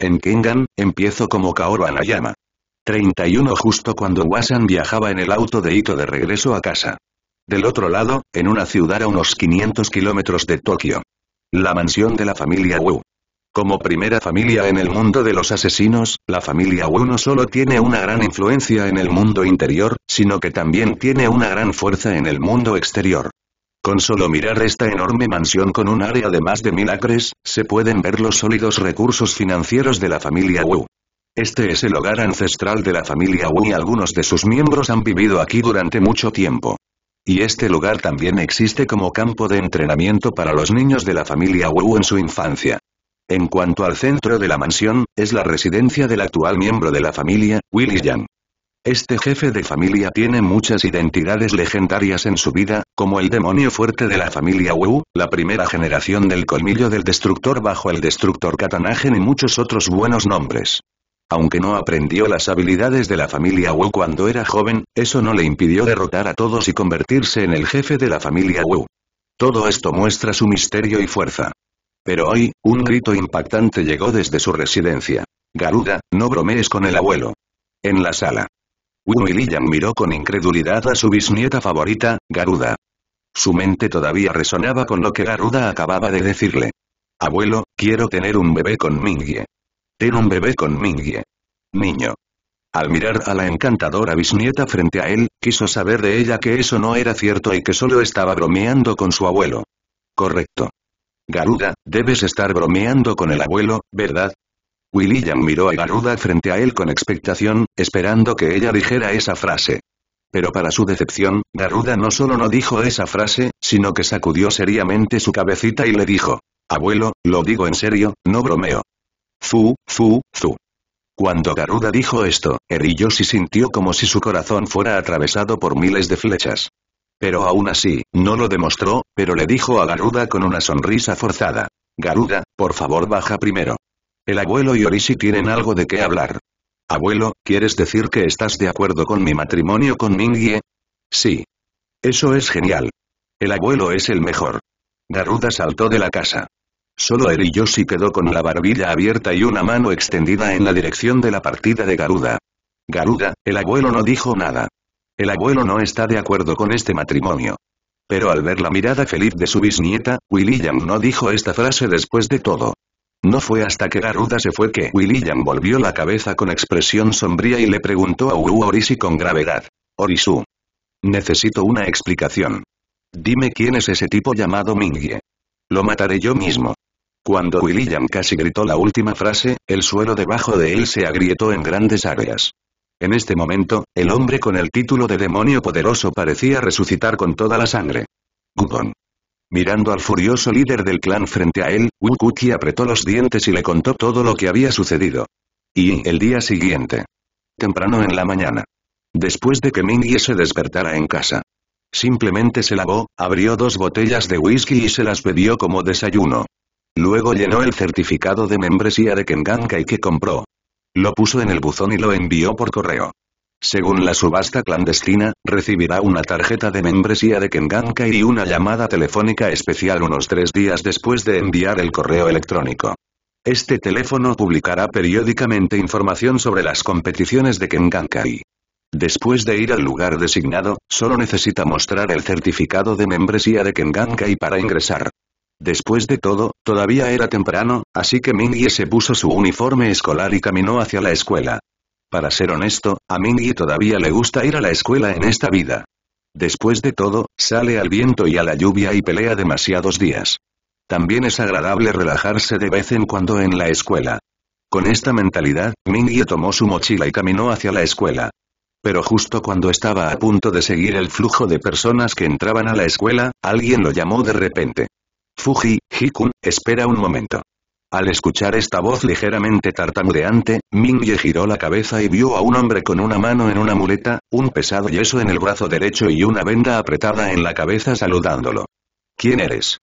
En Kengan, empiezo como Kaoru Hanayama. 31 Justo cuando Wasan viajaba en el auto de Ito de regreso a casa. Del otro lado, en una ciudad a unos 500 kilómetros de Tokio. La mansión de la familia Wu. Como primera familia en el mundo de los asesinos, la familia Wu no solo tiene una gran influencia en el mundo interior, sino que también tiene una gran fuerza en el mundo exterior. Con solo mirar esta enorme mansión con un área de más de 1000 acres, se pueden ver los sólidos recursos financieros de la familia Wu. Este es el hogar ancestral de la familia Wu y algunos de sus miembros han vivido aquí durante mucho tiempo. Y este lugar también existe como campo de entrenamiento para los niños de la familia Wu en su infancia. En cuanto al centro de la mansión, es la residencia del actual miembro de la familia, Willy Yang. Este jefe de familia tiene muchas identidades legendarias en su vida, como el demonio fuerte de la familia Wu, la primera generación del colmillo del destructor bajo el destructor Katanagen y muchos otros buenos nombres. Aunque no aprendió las habilidades de la familia Wu cuando era joven, eso no le impidió derrotar a todos y convertirse en el jefe de la familia Wu. Todo esto muestra su misterio y fuerza. Pero hoy, un grito impactante llegó desde su residencia. Garuda, no bromees con el abuelo. En la sala. Wu Yi Liyang miró con incredulidad a su bisnieta favorita, Garuda. Su mente todavía resonaba con lo que Garuda acababa de decirle. Abuelo, quiero tener un bebé con Mingye. Ten un bebé con Mingye. Niño. Al mirar a la encantadora bisnieta frente a él, quiso saber de ella que eso no era cierto y que solo estaba bromeando con su abuelo. Correcto. Garuda, debes estar bromeando con el abuelo, ¿verdad? Willy Yang miró a Garuda frente a él con expectación, esperando que ella dijera esa frase. Pero para su decepción, Garuda no solo no dijo esa frase, sino que sacudió seriamente su cabecita y le dijo, abuelo, lo digo en serio, no bromeo. Zu. Cuando Garuda dijo esto, Eriyoshi sintió como si su corazón fuera atravesado por miles de flechas. Pero aún así, no lo demostró, pero le dijo a Garuda con una sonrisa forzada. Garuda, por favor baja primero. El abuelo y Orishi tienen algo de qué hablar. Abuelo, ¿quieres decir que estás de acuerdo con mi matrimonio con Mingye? Sí. Eso es genial. El abuelo es el mejor. Garuda saltó de la casa. Solo Eriyoshi quedó con la barbilla abierta y una mano extendida en la dirección de la partida de Garuda. Garuda, el abuelo no dijo nada. El abuelo no está de acuerdo con este matrimonio. Pero al ver la mirada feliz de su bisnieta, Willy Yang no dijo esta frase después de todo. No fue hasta que Garuda se fue que Willy Yang volvió la cabeza con expresión sombría y le preguntó a Wu Orishi con gravedad. Orizu. Necesito una explicación. Dime quién es ese tipo llamado Mingye. Lo mataré yo mismo. Cuando Willy Yang casi gritó la última frase, el suelo debajo de él se agrietó en grandes áreas. En este momento, el hombre con el título de demonio poderoso parecía resucitar con toda la sangre. Gudon. Mirando al furioso líder del clan frente a él, Wu Kuki apretó los dientes y le contó todo lo que había sucedido. Y, el día siguiente. Temprano en la mañana. Después de que Mingye se despertara en casa. Simplemente se lavó, abrió 2 botellas de whisky y se las bebió como desayuno. Luego llenó el certificado de membresía de Kengan-kai que compró. Lo puso en el buzón y lo envió por correo. Según la subasta clandestina, recibirá una tarjeta de membresía de Kengan-kai y una llamada telefónica especial unos 3 días después de enviar el correo electrónico. Este teléfono publicará periódicamente información sobre las competiciones de Kengan-kai. Después de ir al lugar designado, solo necesita mostrar el certificado de membresía de Kengan-kai para ingresar. Después de todo, todavía era temprano, así que Mingye se puso su uniforme escolar y caminó hacia la escuela. Para ser honesto, a Mingye todavía le gusta ir a la escuela en esta vida. Después de todo, sale al viento y a la lluvia y pelea demasiados días. También es agradable relajarse de vez en cuando en la escuela. Con esta mentalidad, Mingye tomó su mochila y caminó hacia la escuela. Pero justo cuando estaba a punto de seguir el flujo de personas que entraban a la escuela, alguien lo llamó de repente. Fuji, Hikun, espera un momento. Al escuchar esta voz ligeramente tartamudeante, Mingye giró la cabeza y vio a un hombre con una mano en una muleta, un pesado yeso en el brazo derecho y una venda apretada en la cabeza saludándolo. ¿Quién eres?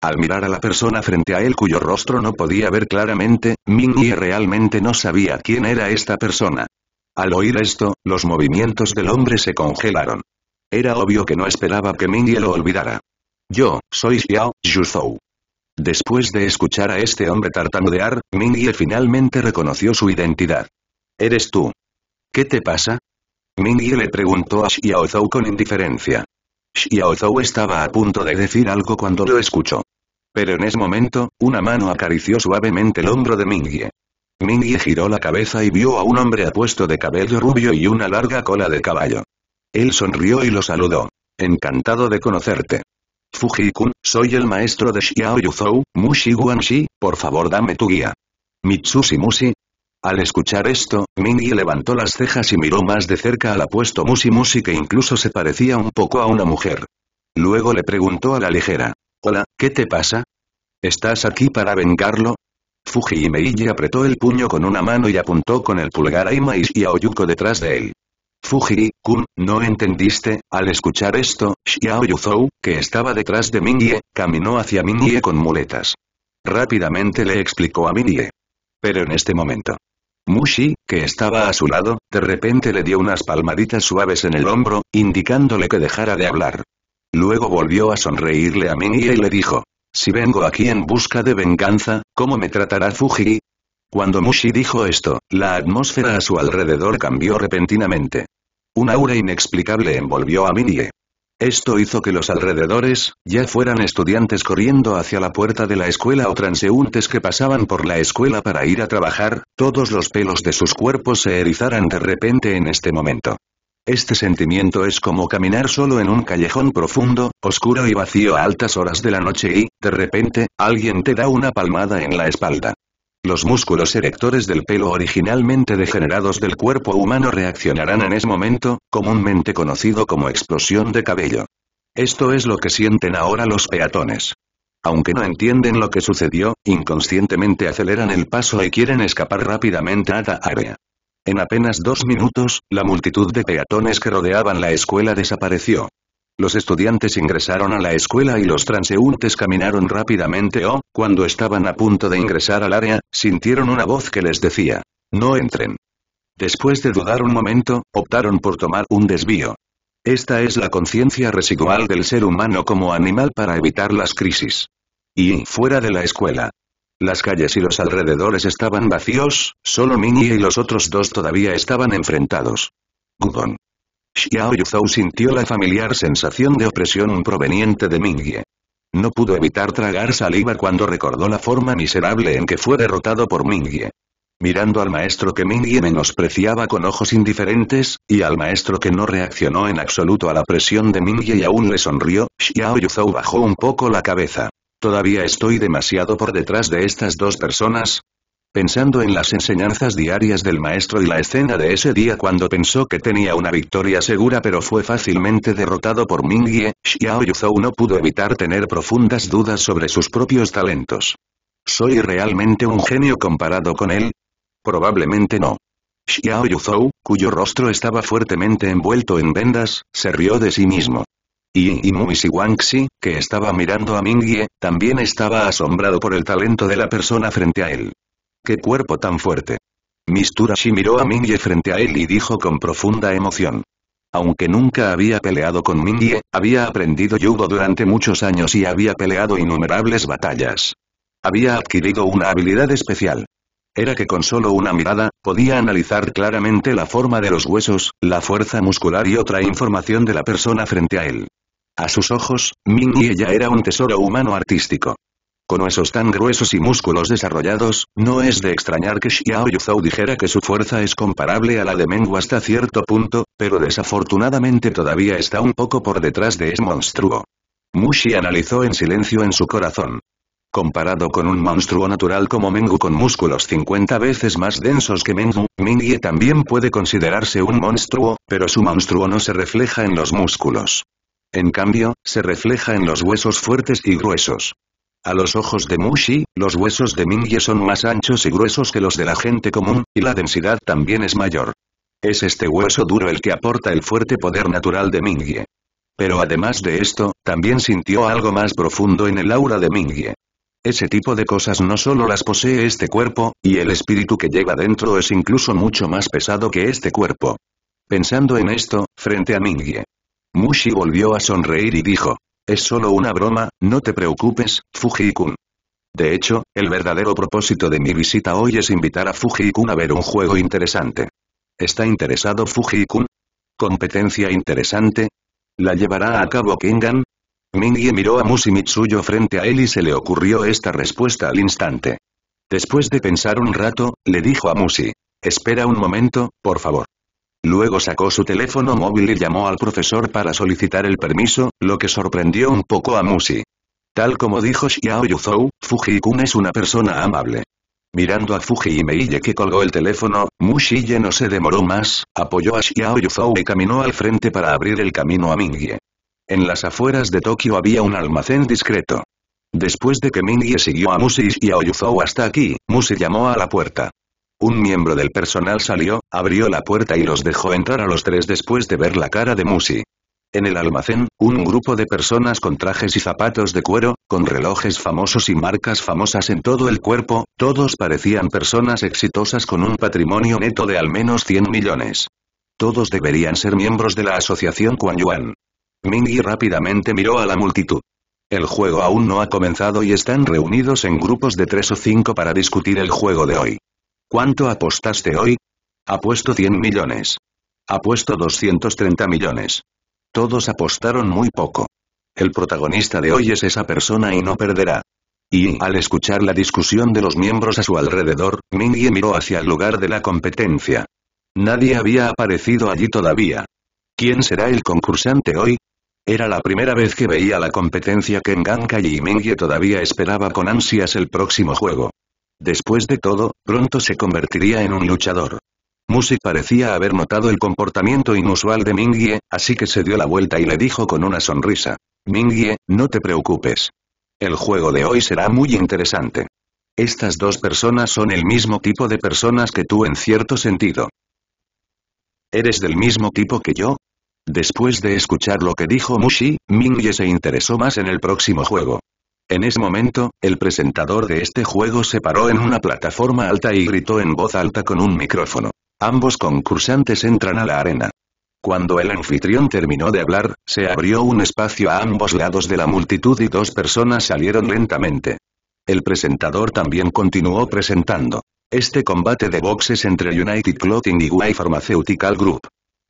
Al mirar a la persona frente a él cuyo rostro no podía ver claramente, Mingye realmente no sabía quién era esta persona. Al oír esto, los movimientos del hombre se congelaron. Era obvio que no esperaba que Mingye lo olvidara. Yo, soy Xiao Yuzhou. Después de escuchar a este hombre tartamudear, Mingye finalmente reconoció su identidad. ¿Eres tú? ¿Qué te pasa? Mingye le preguntó a Xiao Yuzhou con indiferencia. Xiao Yuzhou estaba a punto de decir algo cuando lo escuchó. Pero en ese momento, una mano acarició suavemente el hombro de Mingye. Mingye giró la cabeza y vio a un hombre apuesto de cabello rubio y una larga cola de caballo. Él sonrió y lo saludó. Encantado de conocerte. Fujikun, soy el maestro de Xiao Yuzhou, Mushiguanshi, por favor dame tu guía. Mitsushi Musi. Al escuchar esto, Mingye levantó las cejas y miró más de cerca al apuesto Mushi Musi que incluso se parecía un poco a una mujer. Luego le preguntó a la ligera. Hola, ¿qué te pasa? ¿Estás aquí para vengarlo? Fuji Imei apretó el puño con una mano y apuntó con el pulgar a Imai y a Oyuko detrás de él. Fuji-kun, ¿no entendiste? Al escuchar esto, Xiao Yuzhou, que estaba detrás de Mingye, caminó hacia Mingye con muletas. Rápidamente le explicó a Mingye. Pero en este momento, Mushi, que estaba a su lado, de repente le dio unas palmaditas suaves en el hombro, indicándole que dejara de hablar. Luego volvió a sonreírle a Mingye y le dijo, «Si vengo aquí en busca de venganza, ¿cómo me tratará Fuji?». Cuando Mushi dijo esto, la atmósfera a su alrededor cambió repentinamente. Un aura inexplicable envolvió a Mingye. Esto hizo que los alrededores, ya fueran estudiantes corriendo hacia la puerta de la escuela o transeúntes que pasaban por la escuela para ir a trabajar, todos los pelos de sus cuerpos se erizaran de repente en este momento. Este sentimiento es como caminar solo en un callejón profundo, oscuro y vacío a altas horas de la noche y, de repente, alguien te da una palmada en la espalda. Los músculos erectores del pelo originalmente degenerados del cuerpo humano reaccionarán en ese momento, comúnmente conocido como explosión de cabello. Esto es lo que sienten ahora los peatones. Aunque no entienden lo que sucedió, inconscientemente aceleran el paso y quieren escapar rápidamente a la área. En apenas 2 minutos, la multitud de peatones que rodeaban la escuela desapareció. Los estudiantes ingresaron a la escuela y los transeúntes caminaron rápidamente o, cuando estaban a punto de ingresar al área, sintieron una voz que les decía, «No entren». Después de dudar un momento, optaron por tomar un desvío. Esta es la conciencia residual del ser humano como animal para evitar las crisis. Y fuera de la escuela. Las calles y los alrededores estaban vacíos, solo Mingye y los otros dos todavía estaban enfrentados. Gudon. Xiao Yuzhou sintió la familiar sensación de opresión proveniente de Mingye. No pudo evitar tragar saliva cuando recordó la forma miserable en que fue derrotado por Mingye. Mirando al maestro que Mingye menospreciaba con ojos indiferentes, y al maestro que no reaccionó en absoluto a la presión de Mingye y aún le sonrió, Xiao Yuzhou bajó un poco la cabeza. ¿Todavía estoy demasiado por detrás de estas dos personas? Pensando en las enseñanzas diarias del maestro y la escena de ese día cuando pensó que tenía una victoria segura pero fue fácilmente derrotado por Mingye, Xiao Yuzhou no pudo evitar tener profundas dudas sobre sus propios talentos. ¿Soy realmente un genio comparado con él? Probablemente no. Xiao Yuzhou, cuyo rostro estaba fuertemente envuelto en vendas, se rió de sí mismo. Y Mushiguanshi, que estaba mirando a Mingye, también estaba asombrado por el talento de la persona frente a él. ¡Qué cuerpo tan fuerte! Mitsushi miró a Mingye frente a él y dijo con profunda emoción. Aunque nunca había peleado con Mingye, había aprendido judo durante muchos años y había peleado innumerables batallas. Había adquirido una habilidad especial. Era que con solo una mirada, podía analizar claramente la forma de los huesos, la fuerza muscular y otra información de la persona frente a él. A sus ojos, Mingye ya era un tesoro humano artístico. Con huesos tan gruesos y músculos desarrollados, no es de extrañar que Xiao Yuzhou dijera que su fuerza es comparable a la de Mengua hasta cierto punto, pero desafortunadamente todavía está un poco por detrás de ese monstruo. Mushi analizó en silencio en su corazón. Comparado con un monstruo natural como Mengua con músculos 50 veces más densos que Mengua, Mingye también puede considerarse un monstruo, pero su monstruo no se refleja en los músculos. En cambio, se refleja en los huesos fuertes y gruesos. A los ojos de Mushi, los huesos de Mingye son más anchos y gruesos que los de la gente común, y la densidad también es mayor. Es este hueso duro el que aporta el fuerte poder natural de Mingye. Pero además de esto, también sintió algo más profundo en el aura de Mingye. Ese tipo de cosas no solo las posee este cuerpo, y el espíritu que lleva dentro es incluso mucho más pesado que este cuerpo. Pensando en esto, frente a Mingye, Mushi volvió a sonreír y dijo, «Es solo una broma, no te preocupes, Fujikun». De hecho, el verdadero propósito de mi visita hoy es invitar a Fujikun a ver un juego interesante. ¿Está interesado Fujikun? ¿Competencia interesante? ¿La llevará a cabo Kengan? Mingye miró a Mushi Mitsuyo frente a él y se le ocurrió esta respuesta al instante. Después de pensar un rato, le dijo a Mushi: espera un momento, por favor. Luego sacó su teléfono móvil y llamó al profesor para solicitar el permiso, lo que sorprendió un poco a Mushi. Tal como dijo Xiao Yuzhou, Fujikun es una persona amable. Mirando a Fuji y Meiye que colgó el teléfono, Mushi ya no se demoró más, apoyó a Xiao Yuzhou y caminó al frente para abrir el camino a Mingye. En las afueras de Tokio había un almacén discreto. Después de que Mingye siguió a Mushi y Xiao Yuzhou hasta aquí, Mushi llamó a la puerta. Un miembro del personal salió, abrió la puerta y los dejó entrar a los tres después de ver la cara de Mushi. En el almacén, un grupo de personas con trajes y zapatos de cuero, con relojes famosos y marcas famosas en todo el cuerpo, todos parecían personas exitosas con un patrimonio neto de al menos 100 millones. Todos deberían ser miembros de la asociación Quan Yuan. Mingye rápidamente miró a la multitud. El juego aún no ha comenzado y están reunidos en grupos de 3 o 5 para discutir el juego de hoy. ¿Cuánto apostaste hoy? Apuesto 100 millones. Apuesto 230 millones. Todos apostaron muy poco. El protagonista de hoy es esa persona y no perderá. Y, al escuchar la discusión de los miembros a su alrededor, Mingye miró hacia el lugar de la competencia. Nadie había aparecido allí todavía. ¿Quién será el concursante hoy? Era la primera vez que veía la competencia Kengan-kai y Mingye todavía esperaba con ansias el próximo juego. Después de todo, pronto se convertiría en un luchador. Mushi parecía haber notado el comportamiento inusual de Mingye, así que se dio la vuelta y le dijo con una sonrisa: Mingye, no te preocupes. El juego de hoy será muy interesante. Estas dos personas son el mismo tipo de personas que tú en cierto sentido. ¿Eres del mismo tipo que yo? Después de escuchar lo que dijo Mushi, Mingye se interesó más en el próximo juego. En ese momento, el presentador de este juego se paró en una plataforma alta y gritó en voz alta con un micrófono: ambos concursantes entran a la arena. Cuando el anfitrión terminó de hablar, se abrió un espacio a ambos lados de la multitud y dos personas salieron lentamente. El presentador también continuó presentando: este combate de boxes entre United Clothing y Guay Pharmaceutical Group.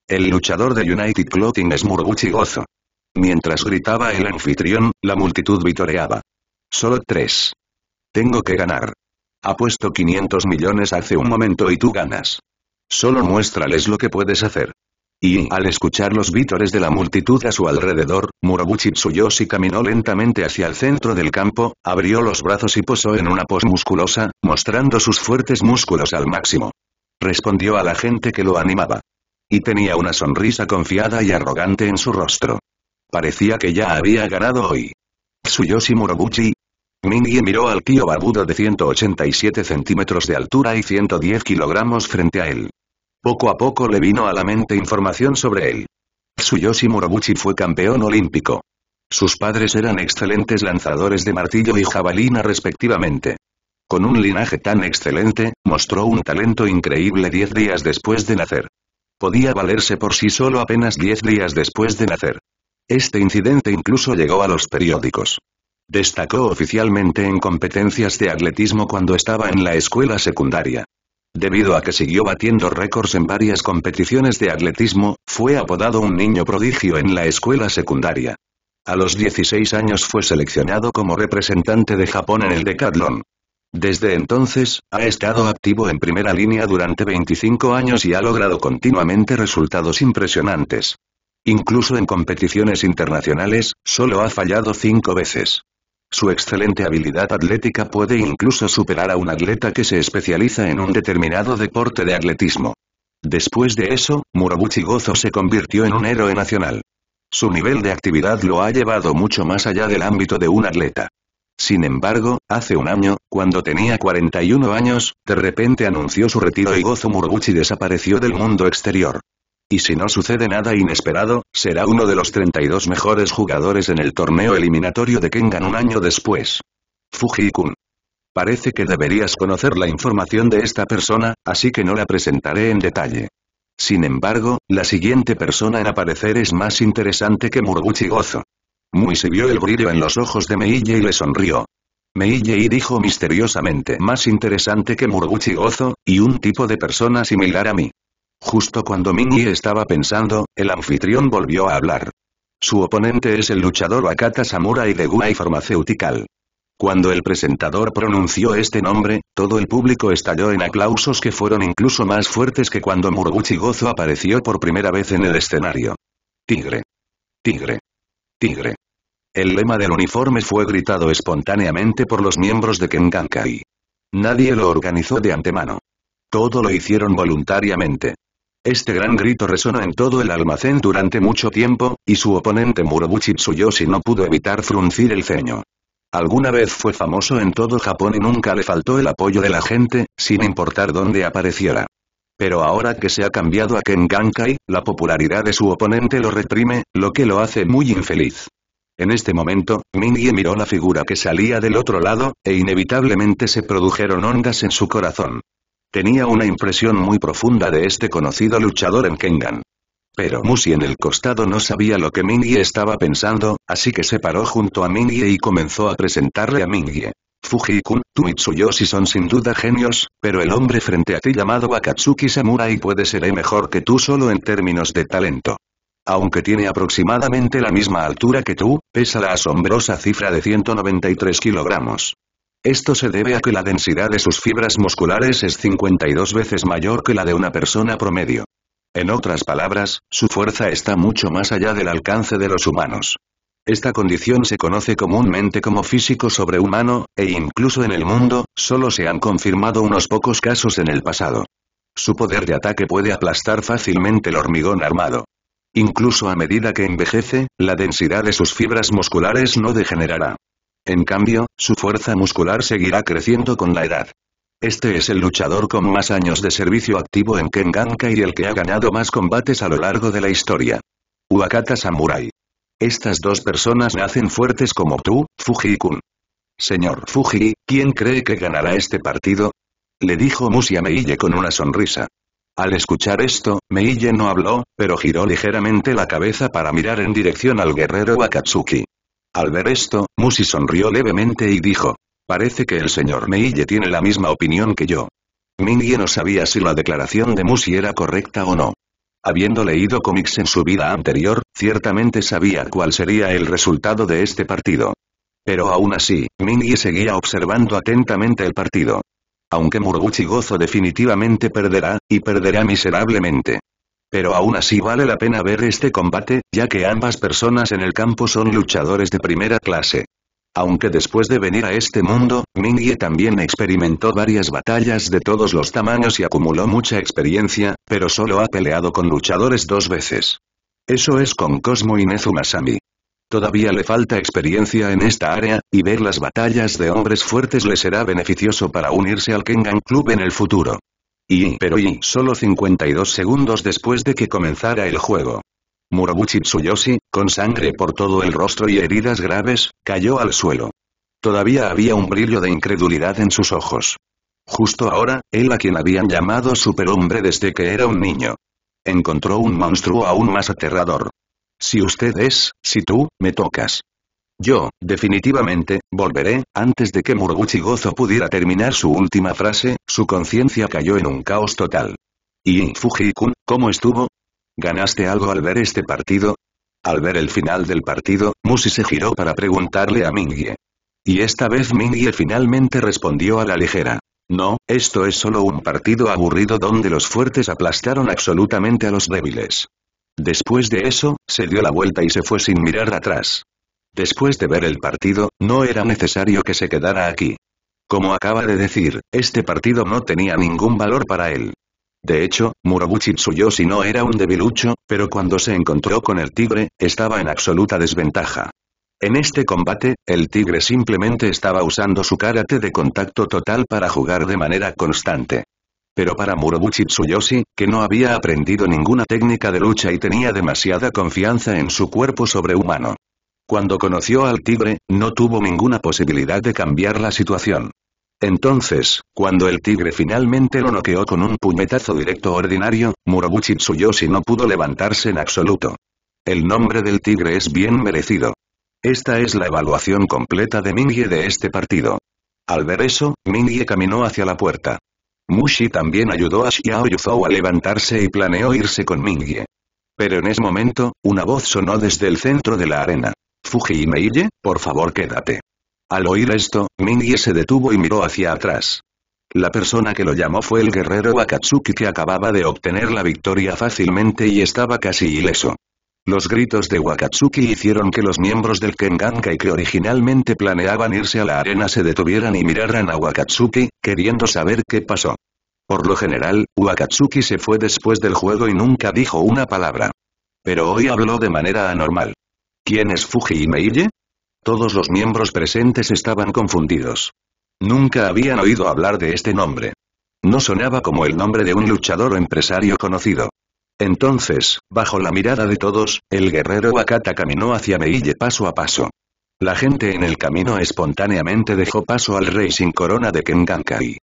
El luchador de United Clothing es Murobuchi Gozo. Mientras gritaba el anfitrión, la multitud vitoreaba. Solo 3. Tengo que ganar. Apuesto 500 millones hace un momento y tú ganas. Solo muéstrales lo que puedes hacer. Y, al escuchar los vítores de la multitud a su alrededor, Murobuchi Tsuyoshi caminó lentamente hacia el centro del campo, abrió los brazos y posó en una pose musculosa, mostrando sus fuertes músculos al máximo. Respondió a la gente que lo animaba. Y tenía una sonrisa confiada y arrogante en su rostro. Parecía que ya había ganado hoy. Tsuyoshi Murobuchi. Mingye miró al tío barbudo de 187 centímetros de altura y 110 kilogramos frente a él. Poco a poco le vino a la mente información sobre él. Tsuyoshi Murobuchi fue campeón olímpico. Sus padres eran excelentes lanzadores de martillo y jabalina respectivamente. Con un linaje tan excelente, mostró un talento increíble 10 días después de nacer. Podía valerse por sí solo apenas 10 días después de nacer. Este incidente incluso llegó a los periódicos. Destacó oficialmente en competencias de atletismo cuando estaba en la escuela secundaria. Debido a que siguió batiendo récords en varias competiciones de atletismo, fue apodado un niño prodigio en la escuela secundaria. A los 16 años fue seleccionado como representante de Japón en el decatlón. Desde entonces, ha estado activo en primera línea durante 25 años y ha logrado continuamente resultados impresionantes. Incluso en competiciones internacionales, solo ha fallado 5 veces. Su excelente habilidad atlética puede incluso superar a un atleta que se especializa en un determinado deporte de atletismo. Después de eso, Murobuchi Gozo se convirtió en un héroe nacional. Su nivel de actividad lo ha llevado mucho más allá del ámbito de un atleta. Sin embargo, hace un año, cuando tenía 41 años, de repente anunció su retiro y Gozo Murobuchi desapareció del mundo exterior. Y si no sucede nada inesperado, será uno de los 32 mejores jugadores en el torneo eliminatorio de Kengan un año después. Fujikun. Parece que deberías conocer la información de esta persona, así que no la presentaré en detalle. Sin embargo, la siguiente persona en aparecer es más interesante que Murobuchi Gozo. Mushi vio el brillo en los ojos de Meiye y le sonrió. Mingye dijo misteriosamente, más interesante que Murobuchi Gozo, y un tipo de persona similar a mí. Justo cuando Mingye estaba pensando, el anfitrión volvió a hablar. Su oponente es el luchador Wakatsuki Samurai de Guai Pharmaceutical. Cuando el presentador pronunció este nombre, todo el público estalló en aplausos que fueron incluso más fuertes que cuando Murobuchi Gozo apareció por primera vez en el escenario. Tigre. Tigre. Tigre. El lema del uniforme fue gritado espontáneamente por los miembros de Kengan-kai. Nadie lo organizó de antemano. Todo lo hicieron voluntariamente. Este gran grito resonó en todo el almacén durante mucho tiempo, y su oponente Murobuchi Tsuyoshi no pudo evitar fruncir el ceño. Alguna vez fue famoso en todo Japón y nunca le faltó el apoyo de la gente, sin importar dónde apareciera. Pero ahora que se ha cambiado a Kengan-kai, la popularidad de su oponente lo reprime, lo que lo hace muy infeliz. En este momento, Mingye miró la figura que salía del otro lado, e inevitablemente se produjeron ondas en su corazón. Tenía una impresión muy profunda de este conocido luchador en Kengan. Pero Mushi en el costado no sabía lo que Mingye estaba pensando, así que se paró junto a Mingye y comenzó a presentarle a Mingye. Fujikun, tú y Tsuyoshi son sin duda genios, pero el hombre frente a ti llamado Wakatsuki Samurai puede ser mejor que tú solo en términos de talento. Aunque tiene aproximadamente la misma altura que tú, pesa la asombrosa cifra de 193 kilogramos. Esto se debe a que la densidad de sus fibras musculares es 52 veces mayor que la de una persona promedio. En otras palabras, su fuerza está mucho más allá del alcance de los humanos. Esta condición se conoce comúnmente como físico sobrehumano, e incluso en el mundo, solo se han confirmado unos pocos casos en el pasado. Su poder de ataque puede aplastar fácilmente el hormigón armado. Incluso a medida que envejece, la densidad de sus fibras musculares no degenerará. En cambio, su fuerza muscular seguirá creciendo con la edad. Este es el luchador con más años de servicio activo en Kengan-kai y el que ha ganado más combates a lo largo de la historia. Wakatsuki Samurai. Estas dos personas nacen fuertes como tú, Fuji-kun. Señor Fuji, ¿quién cree que ganará este partido? Le dijo Mushi a Mingye con una sonrisa. Al escuchar esto, Mingye no habló, pero giró ligeramente la cabeza para mirar en dirección al guerrero Wakatsuki. Al ver esto, Mushi sonrió levemente y dijo: parece que el señor Mingye tiene la misma opinión que yo. Mingye no sabía si la declaración de Mushi era correcta o no. Habiendo leído cómics en su vida anterior, ciertamente sabía cuál sería el resultado de este partido. Pero aún así, Mingye seguía observando atentamente el partido. Aunque Murobuchi Gozo definitivamente perderá, y perderá miserablemente. Pero aún así vale la pena ver este combate, ya que ambas personas en el campo son luchadores de primera clase. Aunque después de venir a este mundo, Mingye también experimentó varias batallas de todos los tamaños y acumuló mucha experiencia, pero solo ha peleado con luchadores dos veces. Eso es con Cosmo y Nezumasami. Todavía le falta experiencia en esta área, y ver las batallas de hombres fuertes le será beneficioso para unirse al Kengan Club en el futuro. Solo 52 segundos después de que comenzara el juego. Murobuchi Tsuyoshi, con sangre por todo el rostro y heridas graves, cayó al suelo. Todavía había un brillo de incredulidad en sus ojos. Justo ahora, él a quien habían llamado superhombre desde que era un niño, encontró un monstruo aún más aterrador. Si usted es, si tú, me tocas. Yo, definitivamente, volveré. Antes de que Murobuchi Gozo pudiera terminar su última frase, su conciencia cayó en un caos total. Y Fujikun, ¿cómo estuvo? ¿Ganaste algo al ver este partido? Al ver el final del partido, Mushi se giró para preguntarle a Mingye. Y esta vez Mingye finalmente respondió a la ligera. No, esto es solo un partido aburrido donde los fuertes aplastaron absolutamente a los débiles. Después de eso, se dio la vuelta y se fue sin mirar atrás. Después de ver el partido, no era necesario que se quedara aquí. Como acaba de decir, este partido no tenía ningún valor para él. De hecho, Murobuchi Tsuyoshi no era un debilucho, pero cuando se encontró con el tigre, estaba en absoluta desventaja. En este combate, el tigre simplemente estaba usando su karate de contacto total para jugar de manera constante. Pero para Murobuchi Tsuyoshi, que no había aprendido ninguna técnica de lucha y tenía demasiada confianza en su cuerpo sobrehumano. Cuando conoció al tigre, no tuvo ninguna posibilidad de cambiar la situación. Entonces, cuando el tigre finalmente lo noqueó con un puñetazo directo ordinario, Murobuchi Tsuyoshi no pudo levantarse en absoluto. El nombre del tigre es bien merecido. Esta es la evaluación completa de Mingye de este partido. Al ver eso, Mingye caminó hacia la puerta. Mushi también ayudó a Xiao Yuzhou a levantarse y planeó irse con Mingye. Pero en ese momento, una voz sonó desde el centro de la arena. «Fuji y Mingye, por favor quédate». Al oír esto, Mingye se detuvo y miró hacia atrás. La persona que lo llamó fue el guerrero Wakatsuki que acababa de obtener la victoria fácilmente y estaba casi ileso. Los gritos de Wakatsuki hicieron que los miembros del Kengan-kai que originalmente planeaban irse a la arena se detuvieran y miraran a Wakatsuki, queriendo saber qué pasó. Por lo general, Wakatsuki se fue después del juego y nunca dijo una palabra. Pero hoy habló de manera anormal. ¿Quién es Fuji y Mingye? Todos los miembros presentes estaban confundidos. Nunca habían oído hablar de este nombre. No sonaba como el nombre de un luchador o empresario conocido. Entonces, bajo la mirada de todos, el guerrero Wakata caminó hacia Mingye paso a paso. La gente en el camino espontáneamente dejó paso al rey sin corona de Kengan-kai.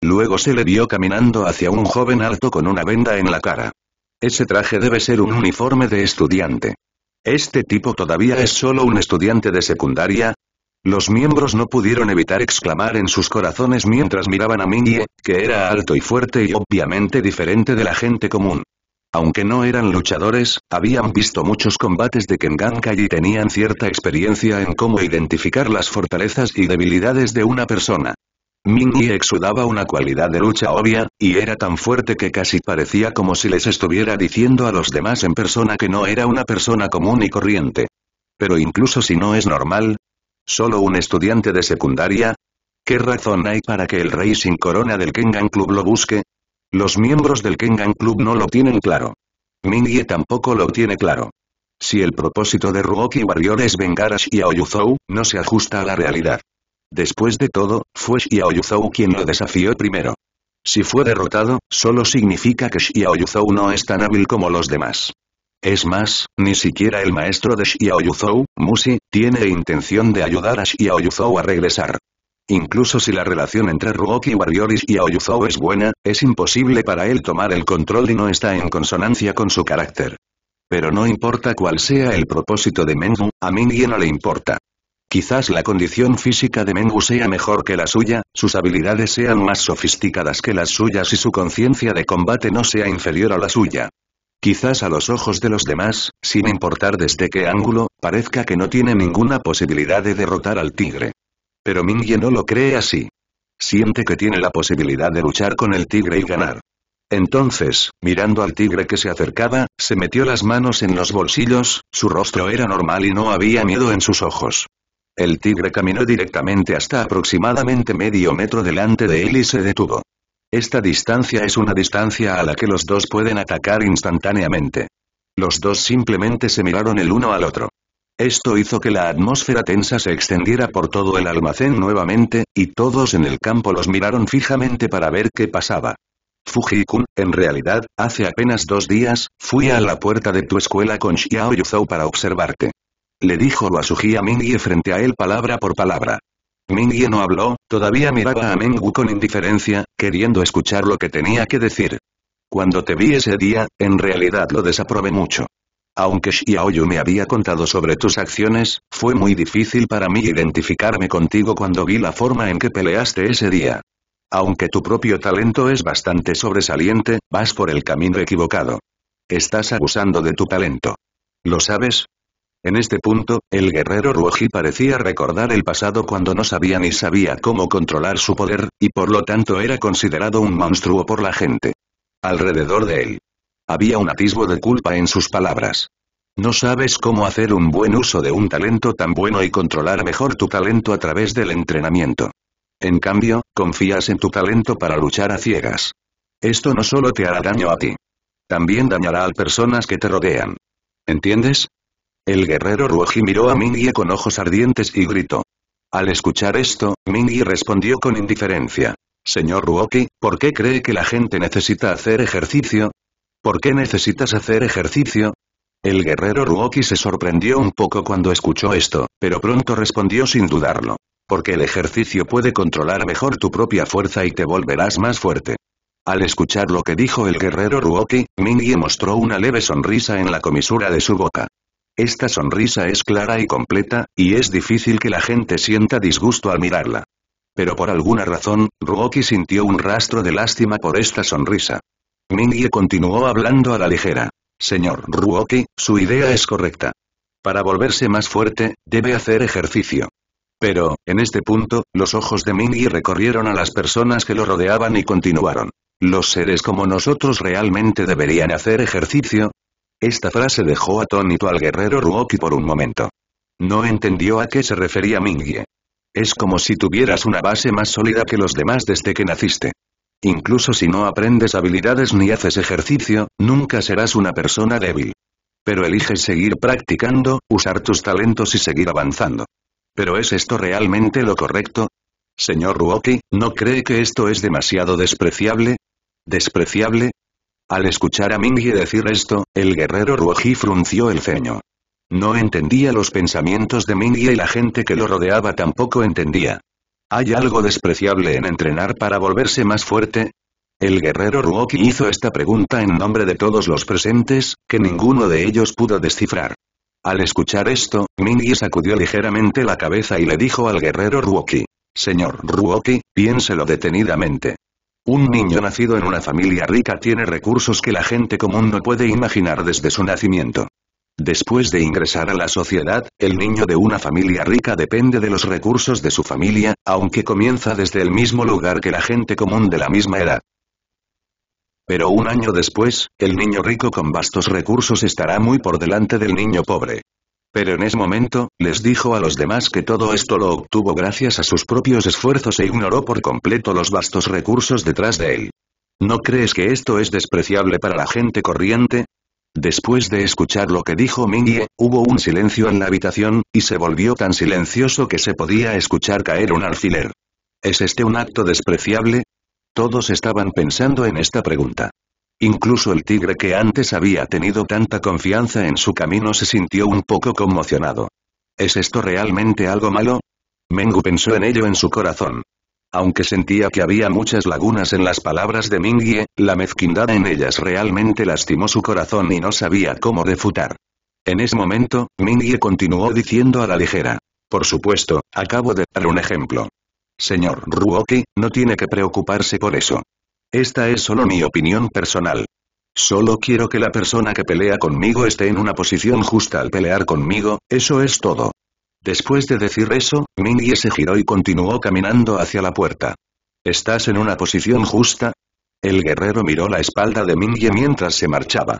Luego se le vio caminando hacia un joven alto con una venda en la cara. Ese traje debe ser un uniforme de estudiante. ¿Este tipo todavía es solo un estudiante de secundaria? Los miembros no pudieron evitar exclamar en sus corazones mientras miraban a Mingye, que era alto y fuerte y obviamente diferente de la gente común. Aunque no eran luchadores, habían visto muchos combates de Kengan-kai y tenían cierta experiencia en cómo identificar las fortalezas y debilidades de una persona. Mingye exudaba una cualidad de lucha obvia, y era tan fuerte que casi parecía como si les estuviera diciendo a los demás en persona que no era una persona común y corriente. Pero incluso si no es normal, ¿solo un estudiante de secundaria? ¿Qué razón hay para que el rey sin corona del Kengan Club lo busque? Los miembros del Kengan Club no lo tienen claro. Mingye tampoco lo tiene claro. Si el propósito de Ruoki Warrior es vengar a Xiao Yuzhou, no se ajusta a la realidad. Después de todo, fue Xiao Yuzhou quien lo desafió primero. Si fue derrotado, solo significa que Xiao Yuzhou no es tan hábil como los demás. Es más, ni siquiera el maestro de Xiao Yuzhou, Musi, tiene intención de ayudar a Xiao Yuzhou a regresar. Incluso si la relación entre Ruoki Warrior y Xiao Yuzhou es buena, es imposible para él tomar el control y no está en consonancia con su carácter. Pero no importa cuál sea el propósito de Menghu, a Mingye no le importa. Quizás la condición física de Menghu sea mejor que la suya, sus habilidades sean más sofisticadas que las suyas y su conciencia de combate no sea inferior a la suya. Quizás a los ojos de los demás, sin importar desde qué ángulo, parezca que no tiene ninguna posibilidad de derrotar al tigre. Pero Mingye no lo cree así. Siente que tiene la posibilidad de luchar con el tigre y ganar. Entonces, mirando al tigre que se acercaba, se metió las manos en los bolsillos, su rostro era normal y no había miedo en sus ojos. El tigre caminó directamente hasta aproximadamente medio metro delante de él y se detuvo. Esta distancia es una distancia a la que los dos pueden atacar instantáneamente. Los dos simplemente se miraron el uno al otro. Esto hizo que la atmósfera tensa se extendiera por todo el almacén nuevamente, y todos en el campo los miraron fijamente para ver qué pasaba. Fujikun, en realidad, hace apenas 2 días, fui a la puerta de tu escuela con Xiao Yuzhou para observarte. Le dijo Wasuji a Mingye frente a él palabra por palabra. Mingye no habló, todavía miraba a Menghu con indiferencia, queriendo escuchar lo que tenía que decir. Cuando te vi ese día, en realidad lo desaprobé mucho. Aunque Xiao Yu me había contado sobre tus acciones, fue muy difícil para mí identificarme contigo cuando vi la forma en que peleaste ese día. Aunque tu propio talento es bastante sobresaliente, vas por el camino equivocado. Estás abusando de tu talento. ¿Lo sabes? En este punto, el guerrero Ruoki parecía recordar el pasado cuando no sabía ni sabía cómo controlar su poder, y por lo tanto era considerado un monstruo por la gente. Alrededor de él había un atisbo de culpa en sus palabras. No sabes cómo hacer un buen uso de un talento tan bueno y controlar mejor tu talento a través del entrenamiento. En cambio, confías en tu talento para luchar a ciegas. Esto no solo te hará daño a ti. También dañará a personas que te rodean. ¿Entiendes? El guerrero Ruoki miró a Mingye con ojos ardientes y gritó. Al escuchar esto, Mingye respondió con indiferencia. Señor Ruoki, ¿por qué cree que la gente necesita hacer ejercicio? ¿Por qué necesitas hacer ejercicio? El guerrero Ruoki se sorprendió un poco cuando escuchó esto, pero pronto respondió sin dudarlo. Porque el ejercicio puede controlar mejor tu propia fuerza y te volverás más fuerte. Al escuchar lo que dijo el guerrero Ruoki, Mingye mostró una leve sonrisa en la comisura de su boca. Esta sonrisa es clara y completa, y es difícil que la gente sienta disgusto al mirarla. Pero por alguna razón, Ruoki sintió un rastro de lástima por esta sonrisa. Mingye continuó hablando a la ligera. Señor Ruoki, su idea es correcta. Para volverse más fuerte, debe hacer ejercicio. Pero, en este punto, los ojos de Mingye recorrieron a las personas que lo rodeaban y continuaron. ¿Los seres como nosotros realmente deberían hacer ejercicio? Esta frase dejó atónito al guerrero Ruoki por un momento. No entendió a qué se refería Mingye. Es como si tuvieras una base más sólida que los demás desde que naciste. Incluso si no aprendes habilidades ni haces ejercicio, nunca serás una persona débil. Pero eliges seguir practicando, usar tus talentos y seguir avanzando. ¿Pero es esto realmente lo correcto? Señor Ruoki, ¿no cree que esto es demasiado despreciable? ¿Despreciable? Al escuchar a Mingye decir esto, el guerrero Ruoki frunció el ceño. No entendía los pensamientos de Mingye y la gente que lo rodeaba tampoco entendía. ¿Hay algo despreciable en entrenar para volverse más fuerte? El guerrero Ruoki hizo esta pregunta en nombre de todos los presentes, que ninguno de ellos pudo descifrar. Al escuchar esto, Mingye sacudió ligeramente la cabeza y le dijo al guerrero Ruoki. Señor Ruoki, piénselo detenidamente. Un niño nacido en una familia rica tiene recursos que la gente común no puede imaginar desde su nacimiento. Después de ingresar a la sociedad, el niño de una familia rica depende de los recursos de su familia, aunque comienza desde el mismo lugar que la gente común de la misma edad. Pero un año después, el niño rico con vastos recursos estará muy por delante del niño pobre. Pero en ese momento, les dijo a los demás que todo esto lo obtuvo gracias a sus propios esfuerzos e ignoró por completo los vastos recursos detrás de él. ¿No crees que esto es despreciable para la gente corriente? Después de escuchar lo que dijo Mingye, hubo un silencio en la habitación, y se volvió tan silencioso que se podía escuchar caer un alfiler. ¿Es este un acto despreciable? Todos estaban pensando en esta pregunta. Incluso el tigre que antes había tenido tanta confianza en su camino se sintió un poco conmocionado. ¿Es esto realmente algo malo? Mengu pensó en ello en su corazón. Aunque sentía que había muchas lagunas en las palabras de Mingye, la mezquindad en ellas realmente lastimó su corazón y no sabía cómo refutar. En ese momento, Mingye continuó diciendo a la ligera. Por supuesto, acabo de dar un ejemplo. Señor Ruoki, no tiene que preocuparse por eso. Esta es solo mi opinión personal. Solo quiero que la persona que pelea conmigo esté en una posición justa al pelear conmigo, eso es todo. Después de decir eso, Mingye se giró y continuó caminando hacia la puerta. ¿Estás en una posición justa? El guerrero miró la espalda de Mingye mientras se marchaba.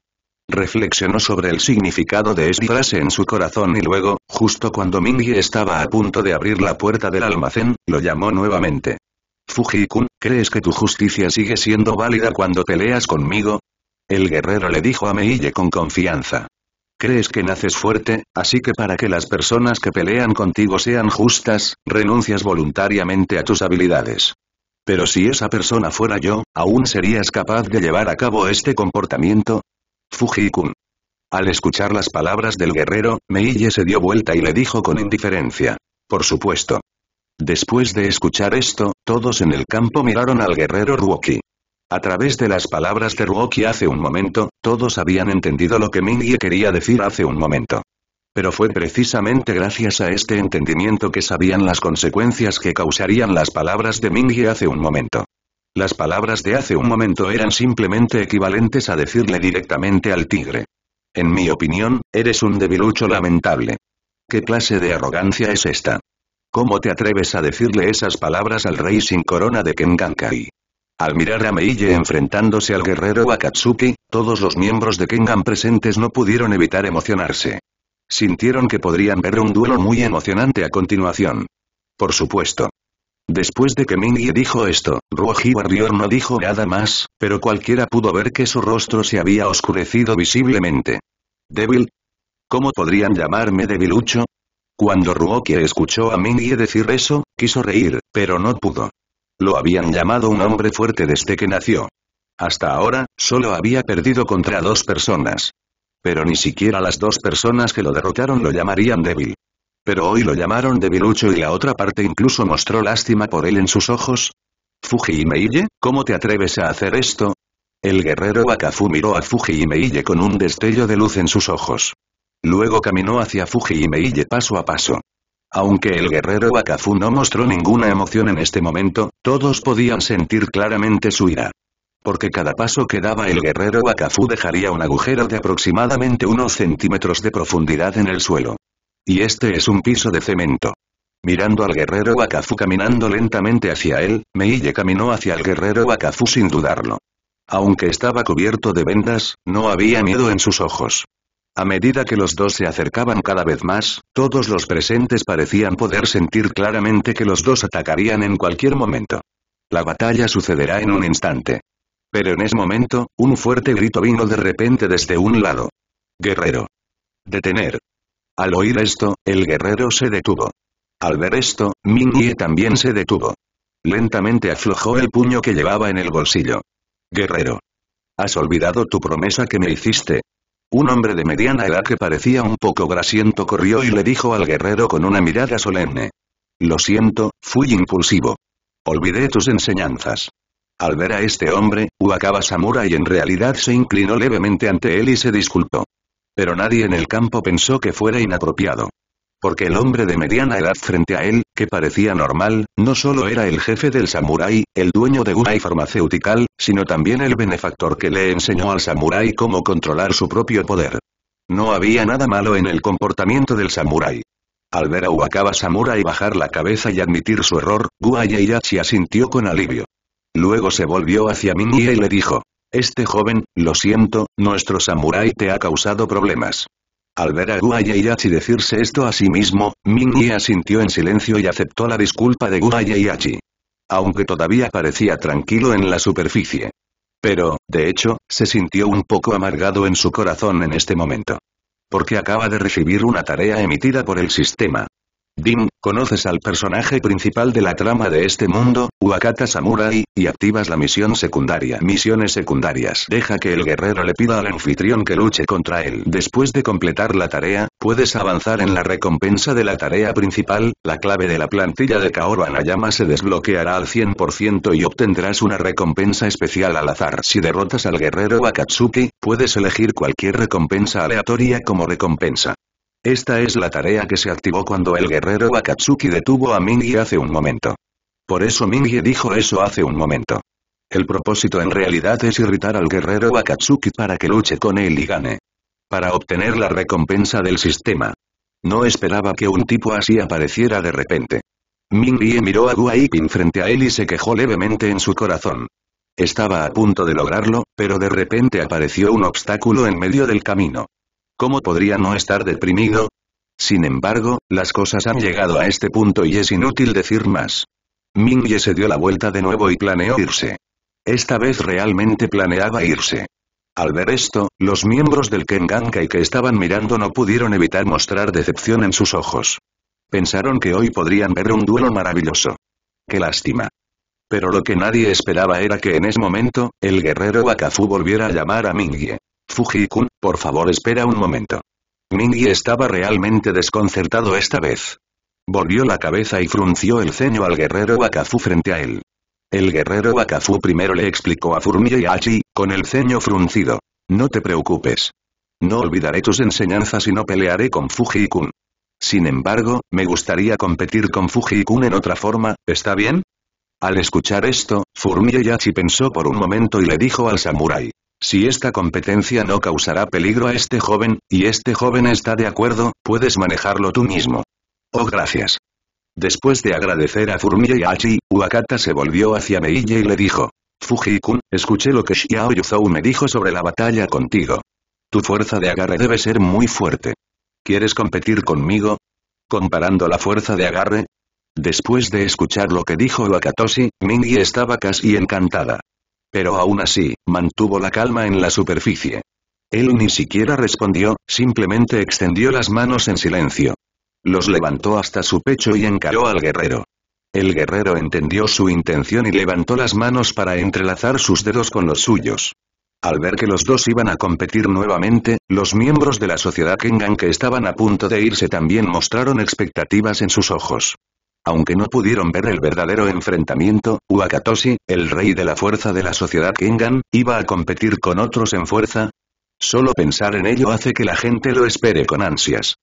Reflexionó sobre el significado de esta frase en su corazón y luego, justo cuando Mingye estaba a punto de abrir la puerta del almacén, lo llamó nuevamente. Fujikun, ¿crees que tu justicia sigue siendo válida cuando peleas conmigo? El guerrero le dijo a Mingye con confianza. ¿Crees que naces fuerte, así que para que las personas que pelean contigo sean justas, renuncias voluntariamente a tus habilidades? Pero si esa persona fuera yo, ¿aún serías capaz de llevar a cabo este comportamiento? Fujikun. Al escuchar las palabras del guerrero, Mingye se dio vuelta y le dijo con indiferencia. Por supuesto. Después de escuchar esto, todos en el campo miraron al guerrero Ruoki. A través de las palabras de Ruoki hace un momento, todos habían entendido lo que Mingye quería decir hace un momento. Pero fue precisamente gracias a este entendimiento que sabían las consecuencias que causarían las palabras de Mingye hace un momento. Las palabras de hace un momento eran simplemente equivalentes a decirle directamente al tigre. En mi opinión, eres un debilucho lamentable. ¿Qué clase de arrogancia es esta? ¿Cómo te atreves a decirle esas palabras al rey sin corona de Kengan-kai? Al mirar a Mingye enfrentándose al guerrero Wakatsuki, todos los miembros de Kengan presentes no pudieron evitar emocionarse. Sintieron que podrían ver un duelo muy emocionante a continuación. Por supuesto. Después de que Mingye dijo esto, Ruoki Warrior no dijo nada más, pero cualquiera pudo ver que su rostro se había oscurecido visiblemente. ¿Débil? ¿Cómo podrían llamarme debilucho? Cuando Ruoki escuchó a Mingye decir eso, quiso reír, pero no pudo. Lo habían llamado un hombre fuerte desde que nació. Hasta ahora, solo había perdido contra dos personas. Pero ni siquiera las dos personas que lo derrotaron lo llamarían débil. Pero hoy lo llamaron debilucho y la otra parte incluso mostró lástima por él en sus ojos. Fuji y Mingye, ¿cómo te atreves a hacer esto? El guerrero Wakafu miró a Fuji y Mingye con un destello de luz en sus ojos. Luego caminó hacia Fuji y Mingye paso a paso. Aunque el guerrero Wakafu no mostró ninguna emoción en este momento, todos podían sentir claramente su ira. Porque cada paso que daba el guerrero Wakafu dejaría un agujero de aproximadamente unos centímetros de profundidad en el suelo. Y este es un piso de cemento. Mirando al guerrero Wakafu caminando lentamente hacia él, Mingye caminó hacia el guerrero Wakafu sin dudarlo. Aunque estaba cubierto de vendas, no había miedo en sus ojos. A medida que los dos se acercaban cada vez más, todos los presentes parecían poder sentir claramente que los dos atacarían en cualquier momento. La batalla sucederá en un instante. Pero en ese momento, un fuerte grito vino de repente desde un lado. ¡Guerrero! ¡Detener! Al oír esto, el guerrero se detuvo. Al ver esto, Mingye también se detuvo. Lentamente aflojó el puño que llevaba en el bolsillo. ¡Guerrero! ¿Has olvidado tu promesa que me hiciste? Un hombre de mediana edad que parecía un poco grasiento corrió y le dijo al guerrero con una mirada solemne. Lo siento, fui impulsivo. Olvidé tus enseñanzas. Al ver a este hombre, Wakatsuki Samurai en realidad se inclinó levemente ante él y se disculpó. Pero nadie en el campo pensó que fuera inapropiado. Porque el hombre de mediana edad frente a él, que parecía normal, no solo era el jefe del samurái, el dueño de Gurai Farmacéutical, sino también el benefactor que le enseñó al samurái cómo controlar su propio poder. No había nada malo en el comportamiento del samurái. Al ver a Wakatsuki Samurai bajar la cabeza y admitir su error, Guayayachi asintió con alivio. Luego se volvió hacia Mingye y le dijo, «Este joven, lo siento, nuestro samurái te ha causado problemas». Al ver a Guayayachi decirse esto a sí mismo, Mingye asintió en silencio y aceptó la disculpa de Guayayachi. Aunque todavía parecía tranquilo en la superficie. Pero, de hecho, se sintió un poco amargado en su corazón en este momento. Porque acaba de recibir una tarea emitida por el sistema. Dim, conoces al personaje principal de la trama de este mundo, Wakatsuki Samurai, y activas la misión secundaria. Misiones secundarias. Deja que el guerrero le pida al anfitrión que luche contra él. Después de completar la tarea, puedes avanzar en la recompensa de la tarea principal, la clave de la plantilla de Kaoru Hanayama se desbloqueará al 100% y obtendrás una recompensa especial al azar. Si derrotas al guerrero Wakatsuki, puedes elegir cualquier recompensa aleatoria como recompensa. Esta es la tarea que se activó cuando el guerrero Wakatsuki detuvo a Mingye hace un momento. Por eso Mingye dijo eso hace un momento. El propósito en realidad es irritar al guerrero Wakatsuki para que luche con él y gane. Para obtener la recompensa del sistema. No esperaba que un tipo así apareciera de repente. Mingye miró a Guaipin frente a él y se quejó levemente en su corazón. Estaba a punto de lograrlo, pero de repente apareció un obstáculo en medio del camino. ¿Cómo podría no estar deprimido? Sin embargo, las cosas han llegado a este punto y es inútil decir más. Mingye se dio la vuelta de nuevo y planeó irse. Esta vez realmente planeaba irse. Al ver esto, los miembros del Kengan-kai que estaban mirando no pudieron evitar mostrar decepción en sus ojos. Pensaron que hoy podrían ver un duelo maravilloso. ¡Qué lástima! Pero lo que nadie esperaba era que en ese momento, el guerrero Wakafu volviera a llamar a Mingye. Fujikun, por favor espera un momento. Mingye estaba realmente desconcertado esta vez. Volvió la cabeza y frunció el ceño al guerrero Wakafu frente a él. El guerrero Wakafu primero le explicó a Furumiyachi, con el ceño fruncido. No te preocupes. No olvidaré tus enseñanzas y no pelearé con Fujikun. Sin embargo, me gustaría competir con Fujikun en otra forma, ¿está bien? Al escuchar esto, Furumiyachi pensó por un momento y le dijo al samurái. Si esta competencia no causará peligro a este joven, y este joven está de acuerdo, puedes manejarlo tú mismo. Oh gracias. Después de agradecer a Furumiyachi, Wakata se volvió hacia Mingye y le dijo. Fujikun, escuché lo que Xiao Yuzhou me dijo sobre la batalla contigo. Tu fuerza de agarre debe ser muy fuerte. ¿Quieres competir conmigo? ¿Comparando la fuerza de agarre? Después de escuchar lo que dijo Wakatoshi, Mingye estaba casi encantada. Pero aún así, mantuvo la calma en la superficie. Él ni siquiera respondió, simplemente extendió las manos en silencio. Los levantó hasta su pecho y encaró al guerrero. El guerrero entendió su intención y levantó las manos para entrelazar sus dedos con los suyos. Al ver que los dos iban a competir nuevamente, los miembros de la sociedad Kengan que estaban a punto de irse también mostraron expectativas en sus ojos. Aunque no pudieron ver el verdadero enfrentamiento, Wakatoshi, el rey de la fuerza de la sociedad Kengan, iba a competir con otros en fuerza. Solo pensar en ello hace que la gente lo espere con ansias.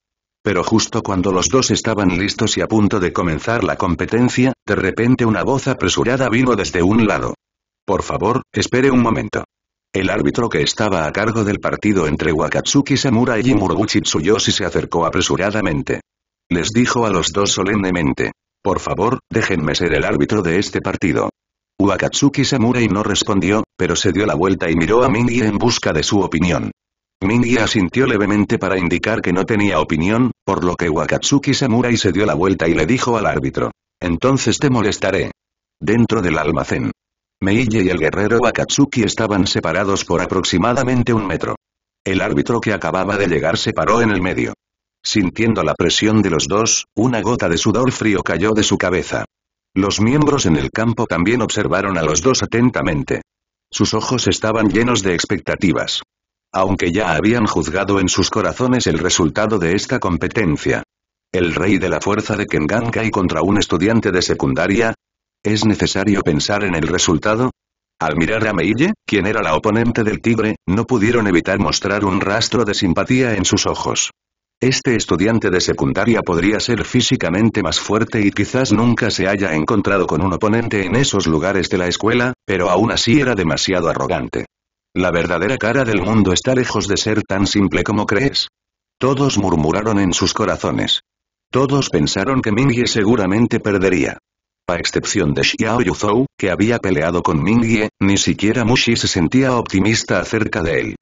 Pero justo cuando los dos estaban listos y a punto de comenzar la competencia, de repente una voz apresurada vino desde un lado. Por favor, espere un momento. El árbitro que estaba a cargo del partido entre Wakatsuki Samurai y Murobuchi Tsuyoshi se acercó apresuradamente. Les dijo a los dos solemnemente. Por favor, déjenme ser el árbitro de este partido. Wakatsuki Samurai no respondió, pero se dio la vuelta y miró a Mingye en busca de su opinión. Mingye asintió levemente para indicar que no tenía opinión, por lo que Wakatsuki Samurai se dio la vuelta y le dijo al árbitro. Entonces te molestaré. Dentro del almacén. Mingye y el guerrero Wakatsuki estaban separados por aproximadamente un metro. El árbitro que acababa de llegar se paró en el medio. Sintiendo la presión de los dos, una gota de sudor frío cayó de su cabeza. Los miembros en el campo también observaron a los dos atentamente. Sus ojos estaban llenos de expectativas. Aunque ya habían juzgado en sus corazones el resultado de esta competencia. ¿El rey de la fuerza de Kengan-kai contra un estudiante de secundaria? ¿Es necesario pensar en el resultado? Al mirar a Mingye, quien era la oponente del tigre, no pudieron evitar mostrar un rastro de simpatía en sus ojos. Este estudiante de secundaria podría ser físicamente más fuerte y quizás nunca se haya encontrado con un oponente en esos lugares de la escuela, pero aún así era demasiado arrogante. La verdadera cara del mundo está lejos de ser tan simple como crees. Todos murmuraron en sus corazones. Todos pensaron que Mingye seguramente perdería. A excepción de Xiao Yuzhou, que había peleado con Mingye, ni siquiera Mushi se sentía optimista acerca de él.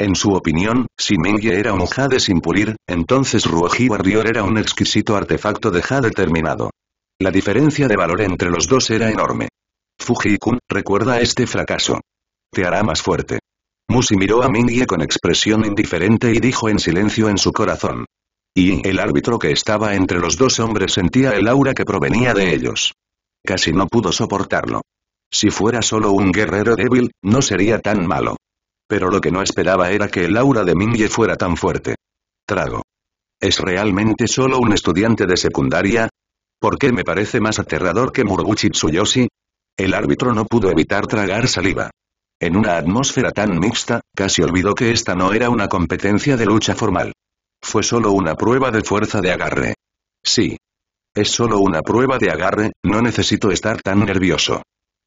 En su opinión, si Mingye era un jade sin pulir, entonces Ruoki Warrior era un exquisito artefacto de jade terminado. La diferencia de valor entre los dos era enorme. Fujikun, recuerda este fracaso. Te hará más fuerte. Musi miró a Mingye con expresión indiferente y dijo en silencio en su corazón. Y el árbitro que estaba entre los dos hombres sentía el aura que provenía de ellos. Casi no pudo soportarlo. Si fuera solo un guerrero débil, no sería tan malo. Pero lo que no esperaba era que el aura de Mingye fuera tan fuerte. Trago. ¿Es realmente solo un estudiante de secundaria? ¿Por qué me parece más aterrador que Murobuchi Tsuyoshi? El árbitro no pudo evitar tragar saliva. En una atmósfera tan mixta, casi olvidó que esta no era una competencia de lucha formal. Fue solo una prueba de fuerza de agarre. Sí. Es solo una prueba de agarre, no necesito estar tan nervioso.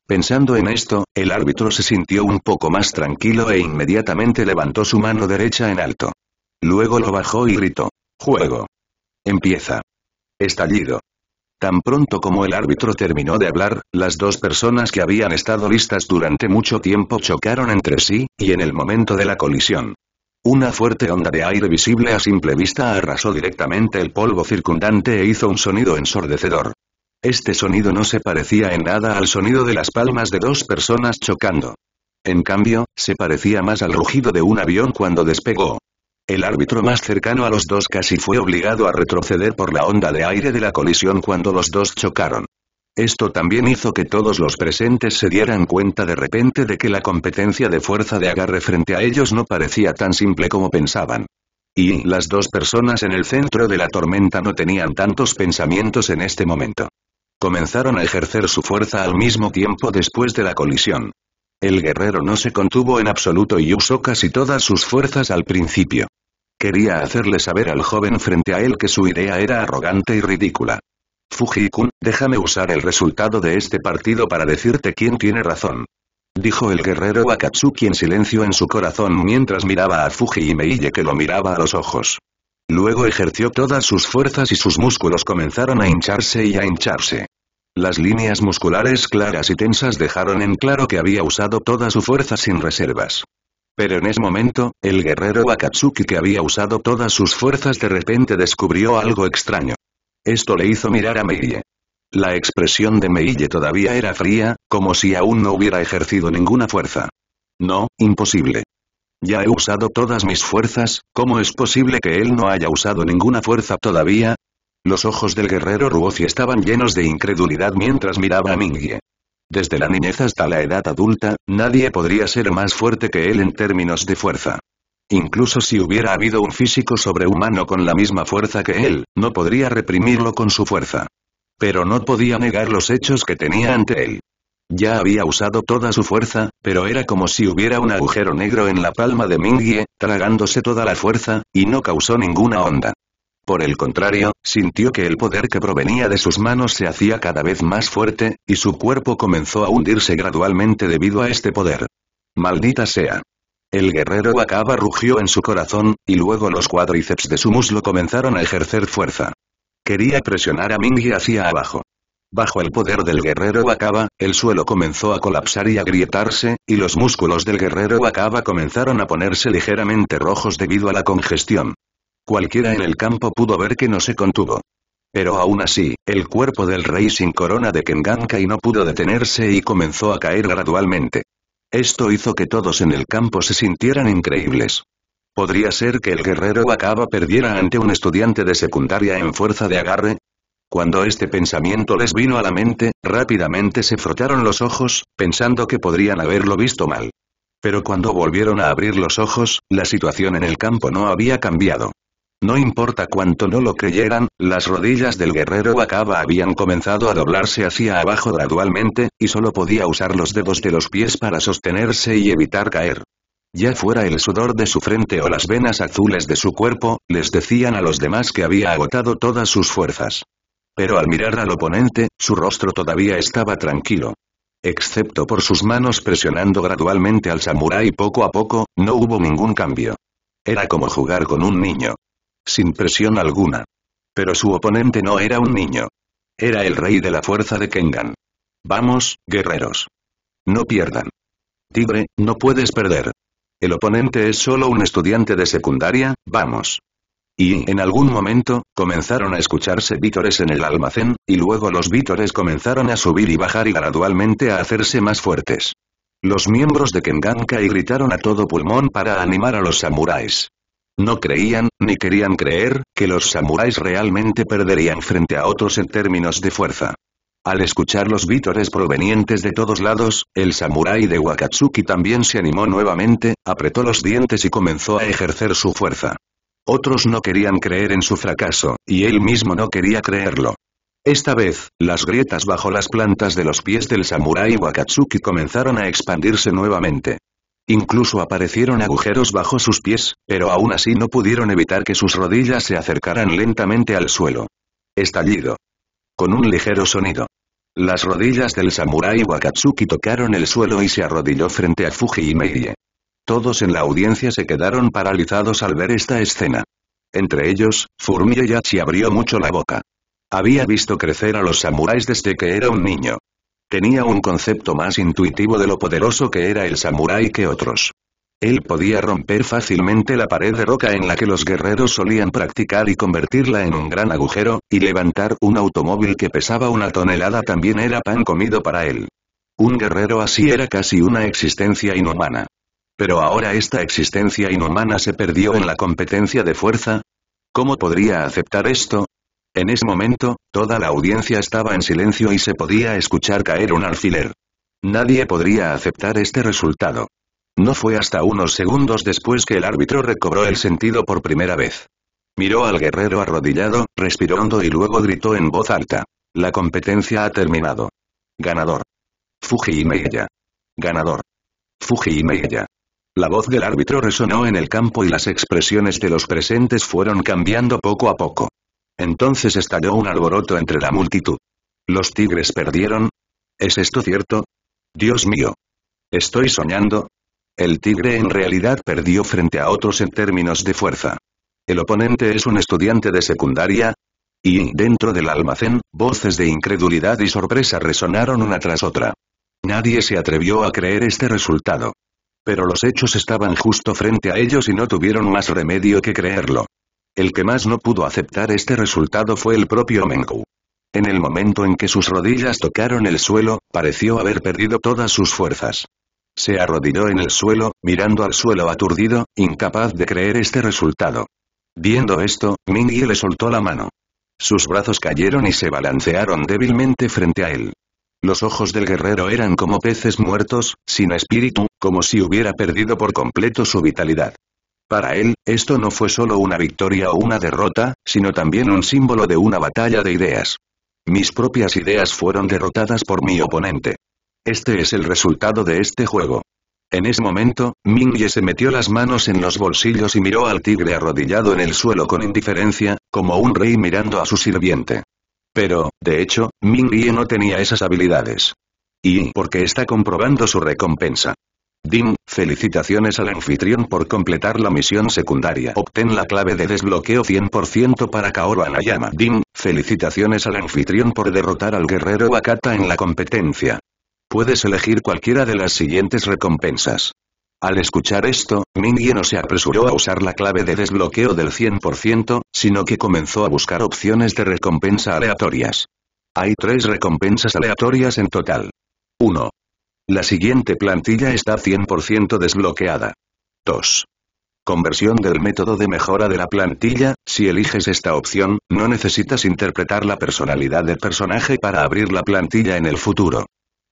Pensando en esto, el árbitro se sintió un poco más tranquilo e inmediatamente levantó su mano derecha en alto. Luego lo bajó y gritó. Juego. Empieza. Estallido. Tan pronto como el árbitro terminó de hablar, las dos personas que habían estado listas durante mucho tiempo chocaron entre sí, y en el momento de la colisión. Una fuerte onda de aire visible a simple vista arrasó directamente el polvo circundante e hizo un sonido ensordecedor. Este sonido no se parecía en nada al sonido de las palmas de dos personas chocando. En cambio, se parecía más al rugido de un avión cuando despegó. El árbitro más cercano a los dos casi fue obligado a retroceder por la onda de aire de la colisión cuando los dos chocaron. Esto también hizo que todos los presentes se dieran cuenta de repente de que la competencia de fuerza de agarre frente a ellos no parecía tan simple como pensaban. Y las dos personas en el centro de la tormenta no tenían tantos pensamientos en este momento. Comenzaron a ejercer su fuerza al mismo tiempo después de la colisión. El guerrero no se contuvo en absoluto y usó casi todas sus fuerzas al principio. Quería hacerle saber al joven frente a él que su idea era arrogante y ridícula. Fujikun, déjame usar el resultado de este partido para decirte quién tiene razón. Dijo el guerrero Wakatsuki en silencio en su corazón mientras miraba a Fuji y Mingye que lo miraba a los ojos. Luego ejerció todas sus fuerzas y sus músculos comenzaron a hincharse y a hincharse. Las líneas musculares claras y tensas dejaron en claro que había usado toda su fuerza sin reservas. Pero en ese momento, el guerrero Wakatsuki que había usado todas sus fuerzas de repente descubrió algo extraño. Esto le hizo mirar a Mingye. La expresión de Mingye todavía era fría, como si aún no hubiera ejercido ninguna fuerza. No, imposible. Ya he usado todas mis fuerzas, ¿cómo es posible que él no haya usado ninguna fuerza todavía? Los ojos del guerrero Ruoki estaban llenos de incredulidad mientras miraba a Mingye. Desde la niñez hasta la edad adulta, nadie podría ser más fuerte que él en términos de fuerza. Incluso si hubiera habido un físico sobrehumano con la misma fuerza que él, no podría reprimirlo con su fuerza. Pero no podía negar los hechos que tenía ante él. Ya había usado toda su fuerza, pero era como si hubiera un agujero negro en la palma de Mingye, tragándose toda la fuerza, y no causó ninguna onda. Por el contrario, sintió que el poder que provenía de sus manos se hacía cada vez más fuerte, y su cuerpo comenzó a hundirse gradualmente debido a este poder. ¡Maldita sea! El guerrero Wakaba rugió en su corazón, y luego los cuádriceps de su muslo comenzaron a ejercer fuerza. Quería presionar a Mingye hacia abajo. Bajo el poder del guerrero Wakaba, el suelo comenzó a colapsar y a agrietarse, y los músculos del guerrero Wakaba comenzaron a ponerse ligeramente rojos debido a la congestión. Cualquiera en el campo pudo ver que no se contuvo. Pero aún así, el cuerpo del rey sin corona de Kengan-kai no pudo detenerse y comenzó a caer gradualmente. Esto hizo que todos en el campo se sintieran increíbles. ¿Podría ser que el guerrero Wakaba perdiera ante un estudiante de secundaria en fuerza de agarre? Cuando este pensamiento les vino a la mente, rápidamente se frotaron los ojos, pensando que podrían haberlo visto mal. Pero cuando volvieron a abrir los ojos, la situación en el campo no había cambiado. No importa cuánto no lo creyeran, las rodillas del guerrero Wakaba habían comenzado a doblarse hacia abajo gradualmente, y solo podía usar los dedos de los pies para sostenerse y evitar caer. Ya fuera el sudor de su frente o las venas azules de su cuerpo, les decían a los demás que había agotado todas sus fuerzas. Pero al mirar al oponente, su rostro todavía estaba tranquilo. Excepto por sus manos presionando gradualmente al samurái poco a poco, no hubo ningún cambio. Era como jugar con un niño. Sin presión alguna. Pero su oponente no era un niño. Era el rey de la fuerza de Kengan. Vamos, guerreros. No pierdan. Tigre, no puedes perder. El oponente es solo un estudiante de secundaria, vamos. Y, en algún momento, comenzaron a escucharse vítores en el almacén, y luego los vítores comenzaron a subir y bajar y gradualmente a hacerse más fuertes. Los miembros de Kengan-kai gritaron a todo pulmón para animar a los samuráis. No creían, ni querían creer, que los samuráis realmente perderían frente a otros en términos de fuerza. Al escuchar los vítores provenientes de todos lados, el samurái de Wakatsuki también se animó nuevamente, apretó los dientes y comenzó a ejercer su fuerza. Otros no querían creer en su fracaso, y él mismo no quería creerlo. Esta vez, las grietas bajo las plantas de los pies del samurái Wakatsuki comenzaron a expandirse nuevamente. Incluso aparecieron agujeros bajo sus pies, pero aún así no pudieron evitar que sus rodillas se acercaran lentamente al suelo. Estallido. Con un ligero sonido. Las rodillas del samurái Wakatsuki tocaron el suelo y se arrodilló frente a Fuji y Mingye. Todos en la audiencia se quedaron paralizados al ver esta escena. Entre ellos, Furumiyachi abrió mucho la boca. Había visto crecer a los samuráis desde que era un niño. Tenía un concepto más intuitivo de lo poderoso que era el samurái que otros. Él podía romper fácilmente la pared de roca en la que los guerreros solían practicar y convertirla en un gran agujero, y levantar un automóvil que pesaba una tonelada también era pan comido para él. Un guerrero así era casi una existencia inhumana. Pero ahora esta existencia inhumana se perdió en la competencia de fuerza. ¿Cómo podría aceptar esto? En ese momento, toda la audiencia estaba en silencio y se podía escuchar caer un alfiler. Nadie podría aceptar este resultado. No fue hasta unos segundos después que el árbitro recobró el sentido por primera vez. Miró al guerrero arrodillado, respiró hondo y luego gritó en voz alta. La competencia ha terminado. Ganador. Fuji y Mingye. Ganador. Fuji y Mingye. La voz del árbitro resonó en el campo y las expresiones de los presentes fueron cambiando poco a poco. Entonces estalló un alboroto entre la multitud. ¿Los tigres perdieron? ¿Es esto cierto? Dios mío. ¿Estoy soñando? El tigre en realidad perdió frente a otros en términos de fuerza. ¿El oponente es un estudiante de secundaria? Y, dentro del almacén, voces de incredulidad y sorpresa resonaron una tras otra. Nadie se atrevió a creer este resultado. Pero los hechos estaban justo frente a ellos y no tuvieron más remedio que creerlo. El que más no pudo aceptar este resultado fue el propio Mengku. En el momento en que sus rodillas tocaron el suelo, pareció haber perdido todas sus fuerzas. Se arrodilló en el suelo, mirando al suelo aturdido, incapaz de creer este resultado. Viendo esto, Mingye le soltó la mano. Sus brazos cayeron y se balancearon débilmente frente a él. Los ojos del guerrero eran como peces muertos, sin espíritu, como si hubiera perdido por completo su vitalidad. Para él, esto no fue solo una victoria o una derrota, sino también un símbolo de una batalla de ideas. Mis propias ideas fueron derrotadas por mi oponente. Este es el resultado de este juego. En ese momento, Mingye se metió las manos en los bolsillos y miró al tigre arrodillado en el suelo con indiferencia, como un rey mirando a su sirviente. Pero, de hecho, Mingye no tenía esas habilidades. Y porque está comprobando su recompensa. Dim, felicitaciones al anfitrión por completar la misión secundaria. Obtén la clave de desbloqueo 100% para Kaoru Hanayama. Dim, felicitaciones al anfitrión por derrotar al guerrero Wakata en la competencia. Puedes elegir cualquiera de las siguientes recompensas. Al escuchar esto, Mingye no se apresuró a usar la clave de desbloqueo del 100%, sino que comenzó a buscar opciones de recompensa aleatorias. Hay 3 recompensas aleatorias en total. 1. La siguiente plantilla está 100% desbloqueada. 2. Conversión del método de mejora de la plantilla, si eliges esta opción, no necesitas interpretar la personalidad del personaje para abrir la plantilla en el futuro.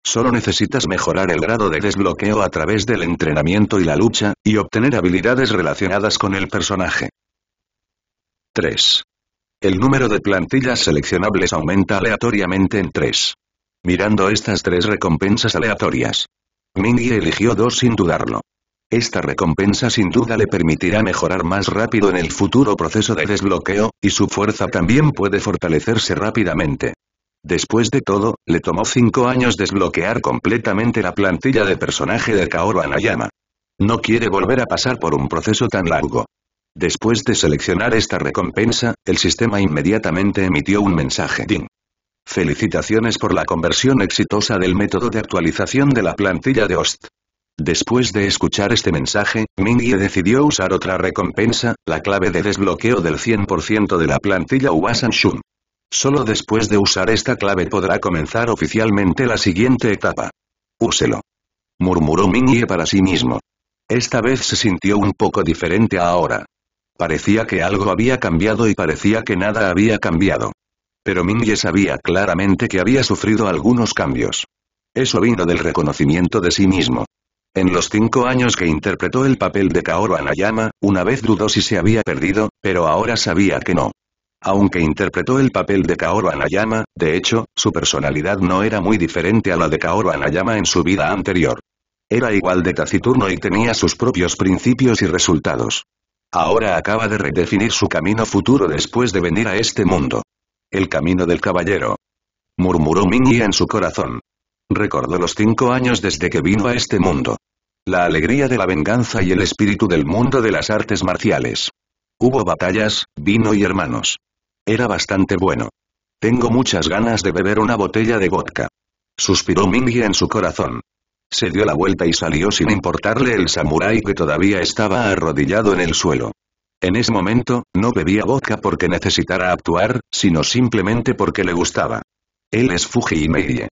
Solo necesitas mejorar el grado de desbloqueo a través del entrenamiento y la lucha, y obtener habilidades relacionadas con el personaje. 3. El número de plantillas seleccionables aumenta aleatoriamente en 3. Mirando estas 3 recompensas aleatorias, Mingye eligió 2 sin dudarlo. Esta recompensa sin duda le permitirá mejorar más rápido en el futuro proceso de desbloqueo, y su fuerza también puede fortalecerse rápidamente. Después de todo, le tomó 5 años desbloquear completamente la plantilla de personaje de Kaoru Hanayama. No quiere volver a pasar por un proceso tan largo. Después de seleccionar esta recompensa, el sistema inmediatamente emitió un mensaje. Ding. Felicitaciones por la conversión exitosa del método de actualización de la plantilla de host. Después de escuchar este mensaje, Mingye decidió usar otra recompensa, la clave de desbloqueo del 100% de la plantilla Wasan. Solo después de usar esta clave podrá comenzar oficialmente la siguiente etapa. Úselo. Murmuró Mingye para sí mismo. Esta vez se sintió un poco diferente a ahora. Parecía que algo había cambiado y parecía que nada había cambiado. Pero Mingye sabía claramente que había sufrido algunos cambios. Eso vino del reconocimiento de sí mismo. En los 5 años que interpretó el papel de Kaoru Hanayama, una vez dudó si se había perdido, pero ahora sabía que no. Aunque interpretó el papel de Kaoru Hanayama, de hecho, su personalidad no era muy diferente a la de Kaoru Hanayama en su vida anterior. Era igual de taciturno y tenía sus propios principios y resultados. Ahora acaba de redefinir su camino futuro después de venir a este mundo. El camino del caballero. Murmuró Mingye en su corazón. Recordó los 5 años desde que vino a este mundo. La alegría de la venganza y el espíritu del mundo de las artes marciales. Hubo batallas, vino y hermanos. Era bastante bueno. Tengo muchas ganas de beber una botella de vodka. Suspiró Mingye en su corazón. Se dio la vuelta y salió sin importarle el samurái que todavía estaba arrodillado en el suelo. En ese momento, no bebía vodka porque necesitara actuar, sino simplemente porque le gustaba. Él es Fuji y Meiye.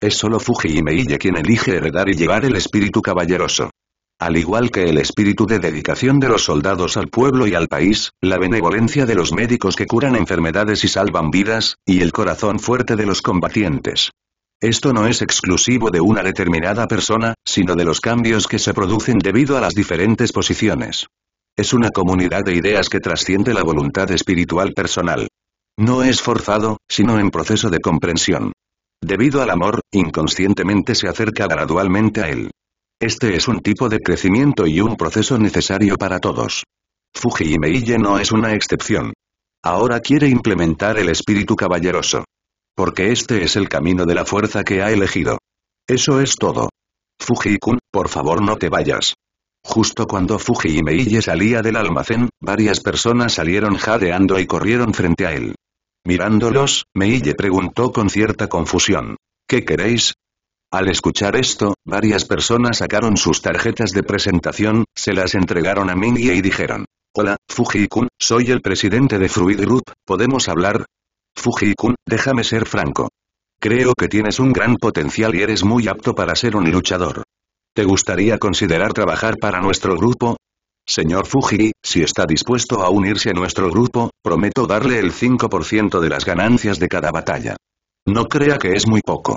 Es solo Fuji y Meiye quien elige heredar y llevar el espíritu caballeroso. Al igual que el espíritu de dedicación de los soldados al pueblo y al país, la benevolencia de los médicos que curan enfermedades y salvan vidas, y el corazón fuerte de los combatientes. Esto no es exclusivo de una determinada persona, sino de los cambios que se producen debido a las diferentes posiciones. Es una comunidad de ideas que trasciende la voluntad espiritual personal. No es forzado, sino en proceso de comprensión. Debido al amor, inconscientemente se acerca gradualmente a él. Este es un tipo de crecimiento y un proceso necesario para todos. Fuji y Meiye no es una excepción. Ahora quiere implementar el espíritu caballeroso. Porque este es el camino de la fuerza que ha elegido. Eso es todo. Fuji-kun, por favor no te vayas. Justo cuando Fuji y Meiye salía del almacén, varias personas salieron jadeando y corrieron frente a él. Mirándolos, Meiye preguntó con cierta confusión. ¿Qué queréis? Al escuchar esto, varias personas sacaron sus tarjetas de presentación, se las entregaron a Mingye y dijeron. Hola, Fuji-kun, soy el presidente de Fruit Group, ¿podemos hablar? Fuji-kun, déjame ser franco. Creo que tienes un gran potencial y eres muy apto para ser un luchador. ¿Te gustaría considerar trabajar para nuestro grupo? Señor Fuji, si está dispuesto a unirse a nuestro grupo, prometo darle el 5% de las ganancias de cada batalla. No crea que es muy poco.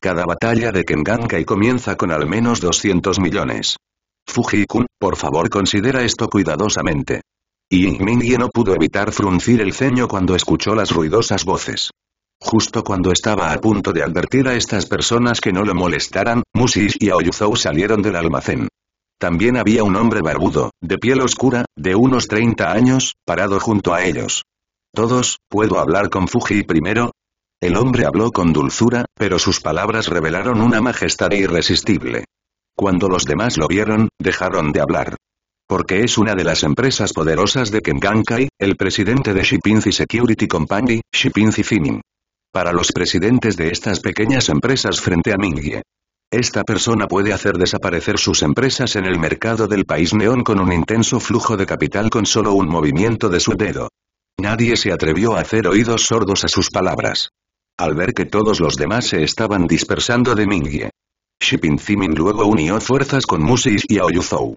Cada batalla de Kengan-kai comienza con al menos 200 millones. Fuji-kun, por favor considera esto cuidadosamente. Y Mingye no pudo evitar fruncir el ceño cuando escuchó las ruidosas voces. Justo cuando estaba a punto de advertir a estas personas que no lo molestaran, Mushi y Xiao Yuzhou salieron del almacén. También había un hombre barbudo, de piel oscura, de unos 30 años, parado junto a ellos. «Todos, ¿puedo hablar con Fuji primero?» El hombre habló con dulzura, pero sus palabras revelaron una majestad irresistible. Cuando los demás lo vieron, dejaron de hablar. Porque es una de las empresas poderosas de Kengan-kai, el presidente de Xipin Security Company, Xipin Zimin. Para los presidentes de estas pequeñas empresas frente a Mingye. Esta persona puede hacer desaparecer sus empresas en el mercado del país neón con un intenso flujo de capital con solo un movimiento de su dedo. Nadie se atrevió a hacer oídos sordos a sus palabras. Al ver que todos los demás se estaban dispersando de Mingye, Xipin Zimin luego unió fuerzas con Mushi y Yuzhou.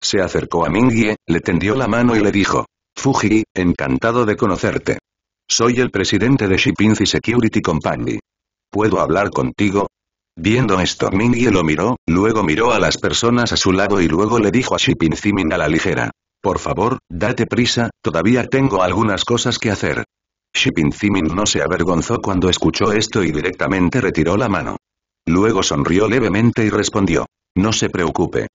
Se acercó a Mingye, le tendió la mano y le dijo: «Fuji, encantado de conocerte. Soy el presidente de Xipin Security Company. ¿Puedo hablar contigo?» Viendo esto, Mingye lo miró, luego miró a las personas a su lado y luego le dijo a Xipin Zimin a la ligera: «Por favor, date prisa, todavía tengo algunas cosas que hacer». Xipin Zimin no se avergonzó cuando escuchó esto y directamente retiró la mano. Luego sonrió levemente y respondió: «No se preocupe.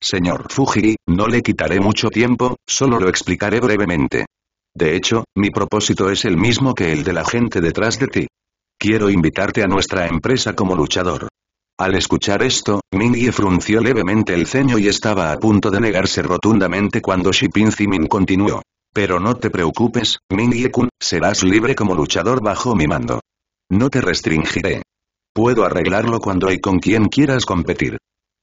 Señor Fuji, no le quitaré mucho tiempo, solo lo explicaré brevemente. De hecho, mi propósito es el mismo que el de la gente detrás de ti. Quiero invitarte a nuestra empresa como luchador». Al escuchar esto, Mingye frunció levemente el ceño y estaba a punto de negarse rotundamente cuando Xipin Zimin continuó: «Pero no te preocupes, Mingye-kun, serás libre como luchador bajo mi mando. No te restringiré. Puedo arreglarlo cuando y con quien quieras competir.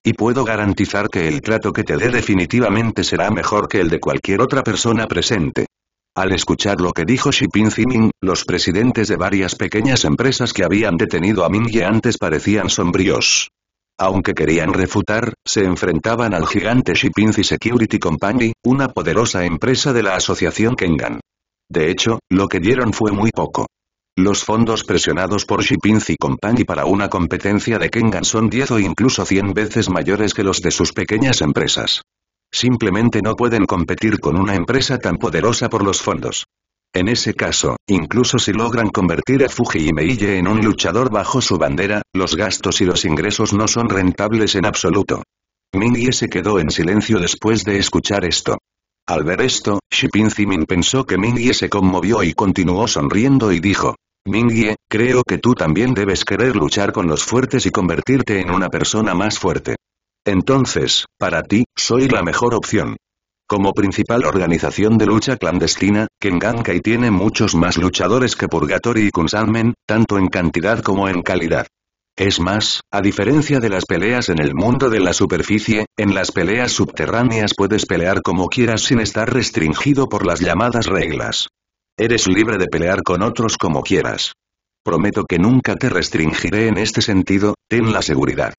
Y puedo garantizar que el trato que te dé definitivamente será mejor que el de cualquier otra persona presente». Al escuchar lo que dijo Xipin Zimin, los presidentes de varias pequeñas empresas que habían detenido a Mingye antes parecían sombríos. Aunque querían refutar, se enfrentaban al gigante Xipin Security Company, una poderosa empresa de la asociación Kengan. De hecho, lo que dieron fue muy poco. Los fondos presionados por Xipin Zimin Company para una competencia de Kengan son 10 o incluso 100 veces mayores que los de sus pequeñas empresas. Simplemente no pueden competir con una empresa tan poderosa por los fondos. En ese caso, incluso si logran convertir a Fuji y Mingye en un luchador bajo su bandera, los gastos y los ingresos no son rentables en absoluto. Mingye se quedó en silencio después de escuchar esto. Al ver esto, Xipin Zimin pensó que Mingye se conmovió y continuó sonriendo y dijo: «Mingye, creo que tú también debes querer luchar con los fuertes y convertirte en una persona más fuerte. Entonces, para ti, soy la mejor opción. Como principal organización de lucha clandestina, Kengan-kai tiene muchos más luchadores que Purgatory y Kunsanmen, tanto en cantidad como en calidad. Es más, a diferencia de las peleas en el mundo de la superficie, en las peleas subterráneas puedes pelear como quieras sin estar restringido por las llamadas reglas. Eres libre de pelear con otros como quieras. Prometo que nunca te restringiré en este sentido, ten la seguridad.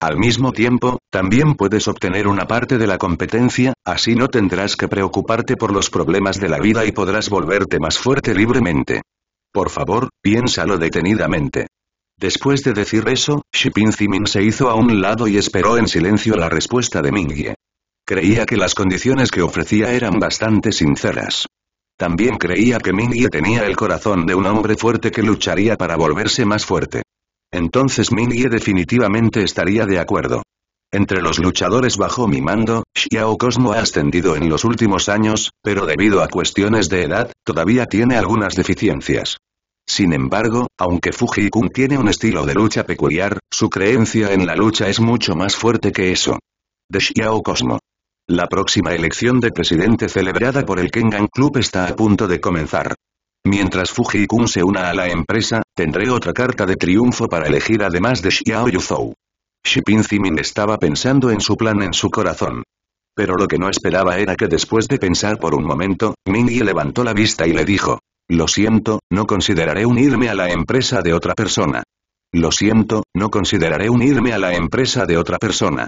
Al mismo tiempo, también puedes obtener una parte de la competencia, así no tendrás que preocuparte por los problemas de la vida y podrás volverte más fuerte libremente. Por favor, piénsalo detenidamente». Después de decir eso, Xipin Zimin se hizo a un lado y esperó en silencio la respuesta de Mingye. Creía que las condiciones que ofrecía eran bastante sinceras. También creía que Mingye tenía el corazón de un hombre fuerte que lucharía para volverse más fuerte. Entonces Mingye definitivamente estaría de acuerdo. Entre los luchadores bajo mi mando, Xiao Cosmo ha ascendido en los últimos años, pero debido a cuestiones de edad, todavía tiene algunas deficiencias. Sin embargo, aunque Fujikun tiene un estilo de lucha peculiar, su creencia en la lucha es mucho más fuerte que eso. De Xiao Cosmo. La próxima elección de presidente celebrada por el Kengan Club está a punto de comenzar. Mientras Fujikun se una a la empresa, tendré otra carta de triunfo para elegir además de Xiao Yuzhou. Xipin Zimin estaba pensando en su plan en su corazón. Pero lo que no esperaba era que después de pensar por un momento, Mingye levantó la vista y le dijo: «Lo siento, no consideraré unirme a la empresa de otra persona. Lo siento, no consideraré unirme a la empresa de otra persona».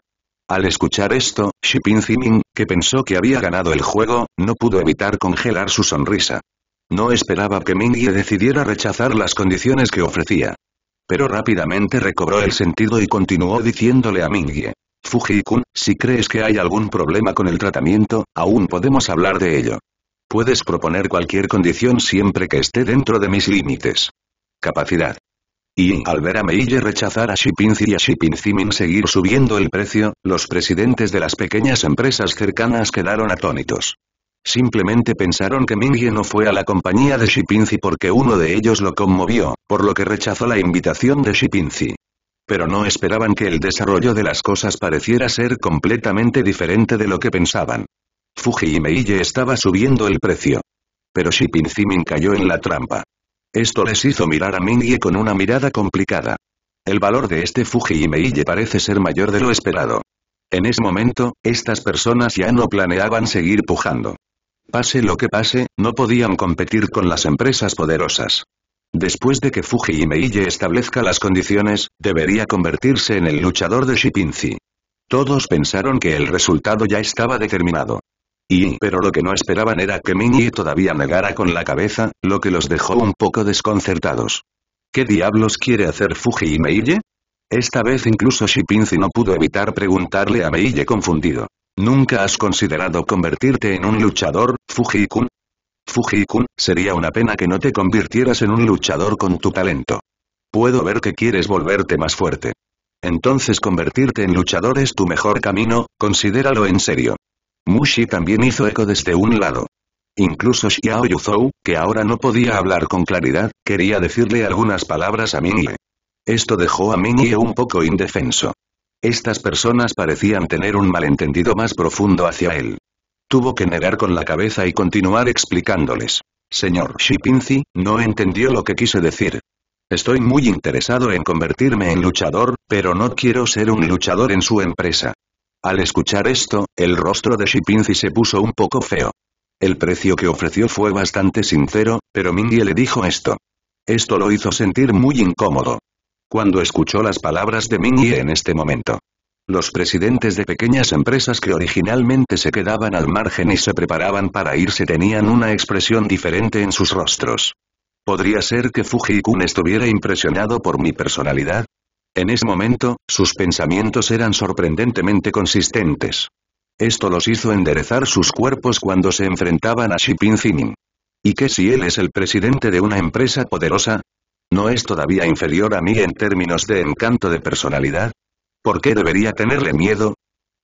Al escuchar esto, Xipin Zimin, que pensó que había ganado el juego, no pudo evitar congelar su sonrisa. No esperaba que Mingye decidiera rechazar las condiciones que ofrecía. Pero rápidamente recobró el sentido y continuó diciéndole a Mingye: «Fujikun, si crees que hay algún problema con el tratamiento, aún podemos hablar de ello. Puedes proponer cualquier condición siempre que esté dentro de mis límites. Capacidad. Y al ver a Mingye rechazar a Shipinzi y a Xipin Zimin seguir subiendo el precio, los presidentes de las pequeñas empresas cercanas quedaron atónitos. Simplemente pensaron que Mingye no fue a la compañía de Shipinzi porque uno de ellos lo conmovió, por lo que rechazó la invitación de Shipinzi. Pero no esperaban que el desarrollo de las cosas pareciera ser completamente diferente de lo que pensaban. Fuji y Mingye estaba subiendo el precio. Pero Xipin Zimin cayó en la trampa. Esto les hizo mirar a Mingye con una mirada complicada. El valor de este Fuji y Mingye parece ser mayor de lo esperado. En ese momento, estas personas ya no planeaban seguir pujando. Pase lo que pase, no podían competir con las empresas poderosas. Después de que Fuji y Mingye establezca las condiciones, debería convertirse en el luchador de Shipinzi. Todos pensaron que el resultado ya estaba determinado. Pero lo que no esperaban era que Mingye todavía negara con la cabeza, lo que los dejó un poco desconcertados. ¿Qué diablos quiere hacer Fuji y Mingye? Esta vez incluso Shipinzi no pudo evitar preguntarle a Mingye confundido. ¿Nunca has considerado convertirte en un luchador, Fujikun? Fujikun, sería una pena que no te convirtieras en un luchador con tu talento. Puedo ver que quieres volverte más fuerte. Entonces convertirte en luchador es tu mejor camino, considéralo en serio. Mushi también hizo eco desde un lado. Incluso Xiao Yuzhou, que ahora no podía hablar con claridad, quería decirle algunas palabras a Mingye. Esto dejó a Mingye un poco indefenso. Estas personas parecían tener un malentendido más profundo hacia él. Tuvo que negar con la cabeza y continuar explicándoles. Señor Shipinzi, no entendió lo que quise decir. Estoy muy interesado en convertirme en luchador, pero no quiero ser un luchador en su empresa. Al escuchar esto, el rostro de Shipinzi se puso un poco feo. El precio que ofreció fue bastante sincero, pero Mingye le dijo esto. Esto lo hizo sentir muy incómodo. Cuando escuchó las palabras de Mingye en este momento. Los presidentes de pequeñas empresas que originalmente se quedaban al margen y se preparaban para irse tenían una expresión diferente en sus rostros. ¿Podría ser que Fujikun estuviera impresionado por mi personalidad? En ese momento, sus pensamientos eran sorprendentemente consistentes. Esto los hizo enderezar sus cuerpos cuando se enfrentaban a Xipin Zimin. ¿Y qué si él es el presidente de una empresa poderosa? ¿No es todavía inferior a mí en términos de encanto de personalidad? ¿Por qué debería tenerle miedo?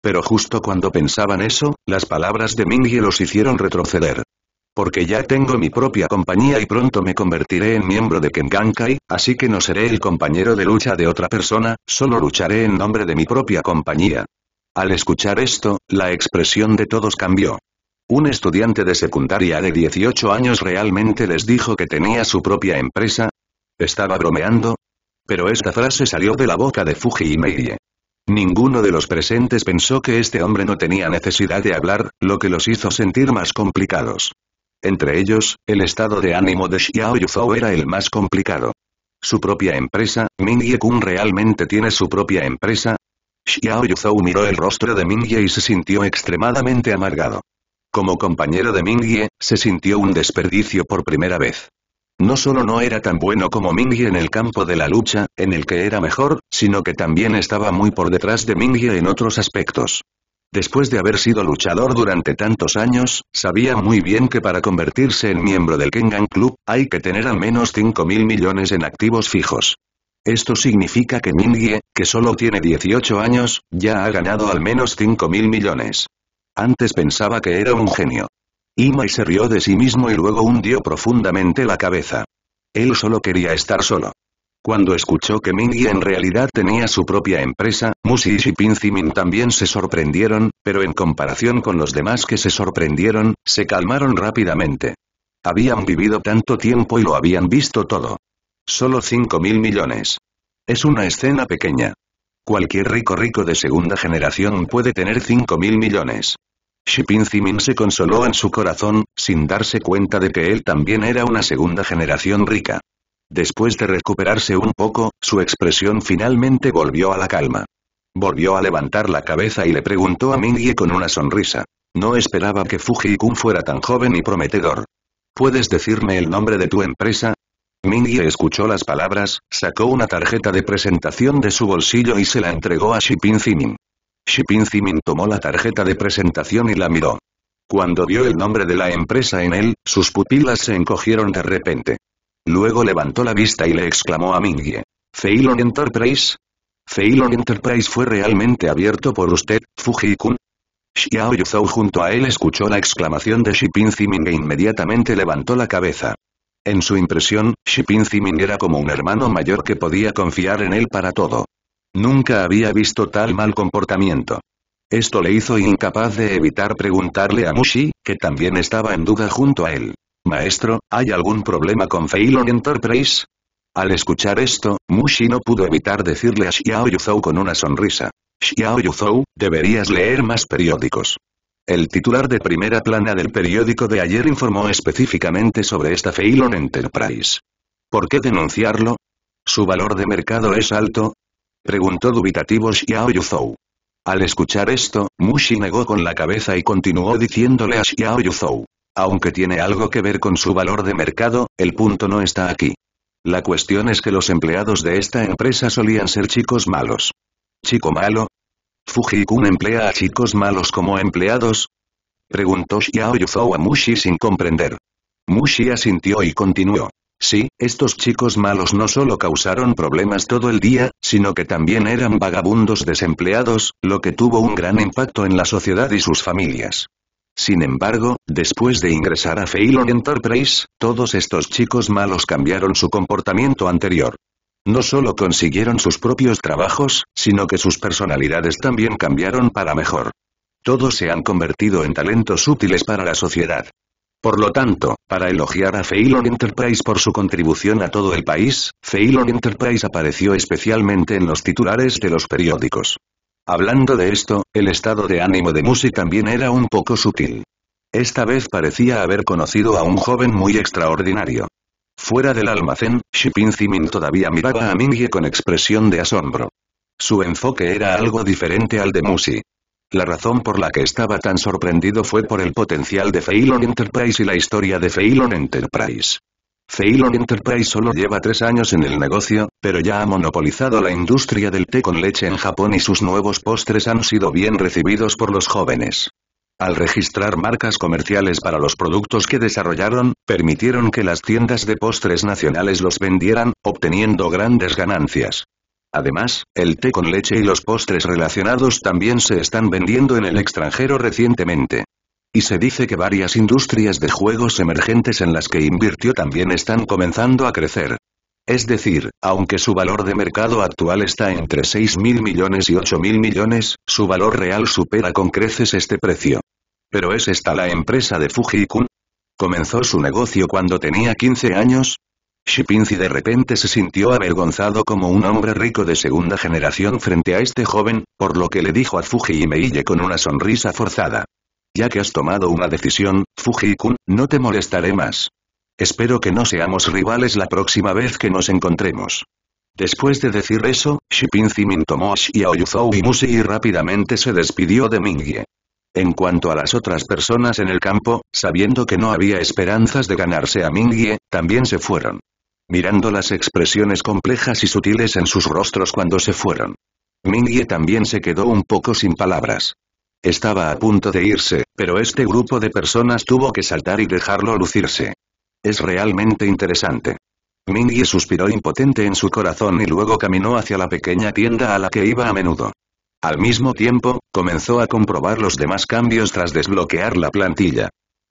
Pero justo cuando pensaban eso, las palabras de Mingye los hicieron retroceder. Porque ya tengo mi propia compañía y pronto me convertiré en miembro de Kengan-kai, así que no seré el compañero de lucha de otra persona, solo lucharé en nombre de mi propia compañía. Al escuchar esto, la expresión de todos cambió. Un estudiante de secundaria de 18 años realmente les dijo que tenía su propia empresa. ¿Estaba bromeando? Pero esta frase salió de la boca de Fuji y Mingye. Ninguno de los presentes pensó que este hombre no tenía necesidad de hablar, lo que los hizo sentir más complicados. Entre ellos, el estado de ánimo de Xiao Yuzhou era el más complicado. ¿Su propia empresa? ¿Mingye-kun realmente tiene su propia empresa? Xiao Yuzhou miró el rostro de Mingye y se sintió extremadamente amargado. Como compañero de Mingye, se sintió un desperdicio por primera vez. No solo no era tan bueno como Mingye en el campo de la lucha, en el que era mejor, sino que también estaba muy por detrás de Mingye en otros aspectos. Después de haber sido luchador durante tantos años, sabía muy bien que para convertirse en miembro del Kengan Club, hay que tener al menos 5.000 millones en activos fijos. Esto significa que Mingye, que solo tiene 18 años, ya ha ganado al menos 5.000 millones. Antes pensaba que era un genio. Imai se rió de sí mismo y luego hundió profundamente la cabeza. Él solo quería estar solo. Cuando escuchó que Mingye en realidad tenía su propia empresa, Mushi y Xipin Zimin también se sorprendieron, pero en comparación con los demás que se sorprendieron, se calmaron rápidamente. Habían vivido tanto tiempo y lo habían visto todo. Solo 5.000 millones. Es una escena pequeña. Cualquier rico de segunda generación puede tener 5.000 millones. Xipin Zimin se consoló en su corazón, sin darse cuenta de que él también era una segunda generación rica. Después de recuperarse un poco, su expresión finalmente volvió a la calma. Volvió a levantar la cabeza y le preguntó a Mingye con una sonrisa. No esperaba que Fujikun fuera tan joven y prometedor. ¿Puedes decirme el nombre de tu empresa? Mingye escuchó las palabras, sacó una tarjeta de presentación de su bolsillo y se la entregó a Xipin Zimin. Xipin Zimin tomó la tarjeta de presentación y la miró. Cuando vio el nombre de la empresa en él, sus pupilas se encogieron de repente. Luego levantó la vista y le exclamó a Mingye. ¿Feilong Enterprise? ¿Feilong Enterprise fue realmente abierto por usted, Fujikun? Xiao Yuzhou junto a él escuchó la exclamación de Xipin Zimin e inmediatamente levantó la cabeza. En su impresión, Xipin Zimin era como un hermano mayor que podía confiar en él para todo. Nunca había visto tal mal comportamiento. Esto le hizo incapaz de evitar preguntarle a Mushi, que también estaba en duda junto a él. «Maestro, ¿hay algún problema con Feilong Enterprise?» Al escuchar esto, Mushi no pudo evitar decirle a Xiao Yuzhou con una sonrisa. Xiao Yuzhou, deberías leer más periódicos. El titular de primera plana del periódico de ayer informó específicamente sobre esta Feilong Enterprise. ¿Por qué denunciarlo? ¿Su valor de mercado es alto? Preguntó dubitativo Xiao Yuzhou. Al escuchar esto, Mushi negó con la cabeza y continuó diciéndole a Xiao Yuzhou. Aunque tiene algo que ver con su valor de mercado, el punto no está aquí. La cuestión es que los empleados de esta empresa solían ser chicos malos. ¿Chico malo? ¿Fujikun emplea a chicos malos como empleados? Preguntó Xiao Yuzhou a Mushi sin comprender. Mushi asintió y continuó. Sí, estos chicos malos no solo causaron problemas todo el día, sino que también eran vagabundos desempleados, lo que tuvo un gran impacto en la sociedad y sus familias. Sin embargo, después de ingresar a Feilong Enterprise, todos estos chicos malos cambiaron su comportamiento anterior. No solo consiguieron sus propios trabajos, sino que sus personalidades también cambiaron para mejor. Todos se han convertido en talentos útiles para la sociedad. Por lo tanto, para elogiar a Feilong Enterprise por su contribución a todo el país, Feilong Enterprise apareció especialmente en los titulares de los periódicos. Hablando de esto, el estado de ánimo de Mushi también era un poco sutil. Esta vez parecía haber conocido a un joven muy extraordinario. Fuera del almacén, Xipin Zimin todavía miraba a Mingye con expresión de asombro. Su enfoque era algo diferente al de Mushi. La razón por la que estaba tan sorprendido fue por el potencial de Feilong Enterprise y la historia de Feilong Enterprise. Feilong Enterprise solo lleva 3 años en el negocio, pero ya ha monopolizado la industria del té con leche en Japón y sus nuevos postres han sido bien recibidos por los jóvenes. Al registrar marcas comerciales para los productos que desarrollaron, permitieron que las tiendas de postres nacionales los vendieran, obteniendo grandes ganancias. Además, el té con leche y los postres relacionados también se están vendiendo en el extranjero recientemente. Y se dice que varias industrias de juegos emergentes en las que invirtió también están comenzando a crecer. Es decir, aunque su valor de mercado actual está entre 6.000 millones y 8.000 millones, su valor real supera con creces este precio. ¿Pero es esta la empresa de Fujikun? ¿Comenzó su negocio cuando tenía 15 años? Xipin Zimin de repente se sintió avergonzado como un hombre rico de segunda generación frente a este joven, por lo que le dijo a Fuji y Meiye con una sonrisa forzada. Ya que has tomado una decisión, Fujikun, no te molestaré más. Espero que no seamos rivales la próxima vez que nos encontremos. Después de decir eso, Xipin Zimin tomó a Xiao Yuzhou y Mushi y rápidamente se despidió de Mingye. En cuanto a las otras personas en el campo, sabiendo que no había esperanzas de ganarse a Mingye, también se fueron. Mirando las expresiones complejas y sutiles en sus rostros cuando se fueron. Mingye también se quedó un poco sin palabras. Estaba a punto de irse, pero este grupo de personas tuvo que saltar y dejarlo lucirse. Es realmente interesante. Mingye suspiró impotente en su corazón y luego caminó hacia la pequeña tienda a la que iba a menudo. Al mismo tiempo, comenzó a comprobar los demás cambios tras desbloquear la plantilla.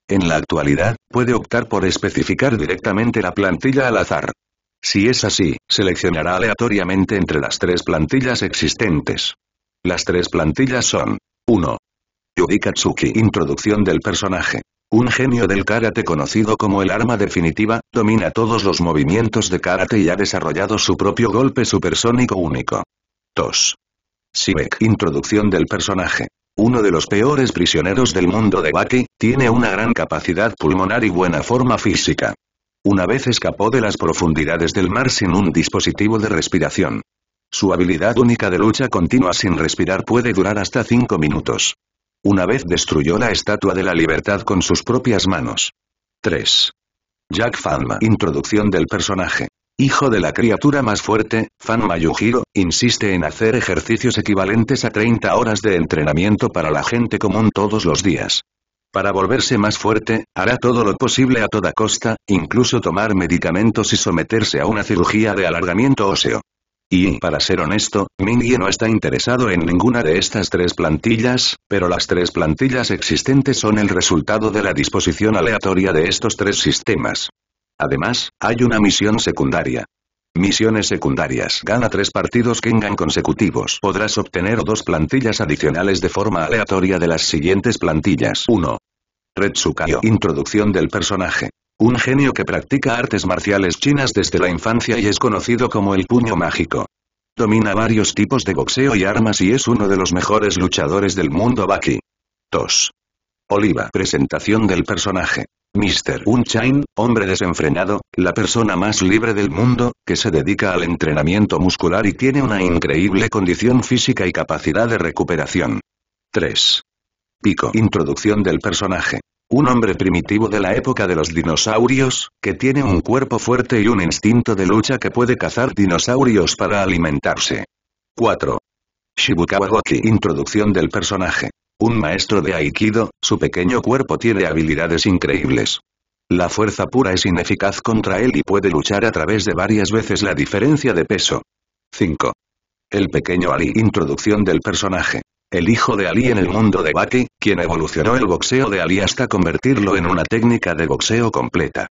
En la actualidad, puede optar por especificar directamente la plantilla al azar. Si es así, seleccionará aleatoriamente entre las 3 plantillas existentes. Las 3 plantillas son... 1. Yurikatsuki. Introducción del personaje. Un genio del karate conocido como el arma definitiva, domina todos los movimientos de karate y ha desarrollado su propio golpe supersónico único. 2. Shibek. Introducción del personaje. Uno de los peores prisioneros del mundo de Baki, tiene una gran capacidad pulmonar y buena forma física. Una vez escapó de las profundidades del mar sin un dispositivo de respiración. Su habilidad única de lucha continua sin respirar puede durar hasta 5 minutos. Una vez destruyó la Estatua de la Libertad con sus propias manos. 3. Jack Fanma. Introducción del personaje. Hijo de la criatura más fuerte, Fanma Yujiro, insiste en hacer ejercicios equivalentes a 30 horas de entrenamiento para la gente común todos los días. Para volverse más fuerte, hará todo lo posible a toda costa, incluso tomar medicamentos y someterse a una cirugía de alargamiento óseo. Y, para ser honesto, Mingye no está interesado en ninguna de estas tres plantillas, pero las tres plantillas existentes son el resultado de la disposición aleatoria de estos tres sistemas. Además, hay una misión secundaria. Misiones secundarias. Gana 3 partidos Kengan consecutivos. Podrás obtener 2 plantillas adicionales de forma aleatoria de las siguientes plantillas. 1. Retsukayo. Introducción del personaje. Un genio que practica artes marciales chinas desde la infancia y es conocido como el puño mágico. Domina varios tipos de boxeo y armas y es uno de los mejores luchadores del mundo Baki. 2. Oliva. Presentación del personaje. Mr. Unchain, hombre desenfrenado, la persona más libre del mundo, que se dedica al entrenamiento muscular y tiene una increíble condición física y capacidad de recuperación. 3. Pico. Introducción del personaje. Un hombre primitivo de la época de los dinosaurios, que tiene un cuerpo fuerte y un instinto de lucha que puede cazar dinosaurios para alimentarse. 4. Shibukawa Goki. Introducción del personaje. Un maestro de Aikido, su pequeño cuerpo tiene habilidades increíbles. La fuerza pura es ineficaz contra él y puede luchar a través de varias veces la diferencia de peso. 5. El pequeño Ali. Introducción del personaje. El hijo de Ali en el mundo de Baki, quien evolucionó el boxeo de Ali hasta convertirlo en una técnica de boxeo completa.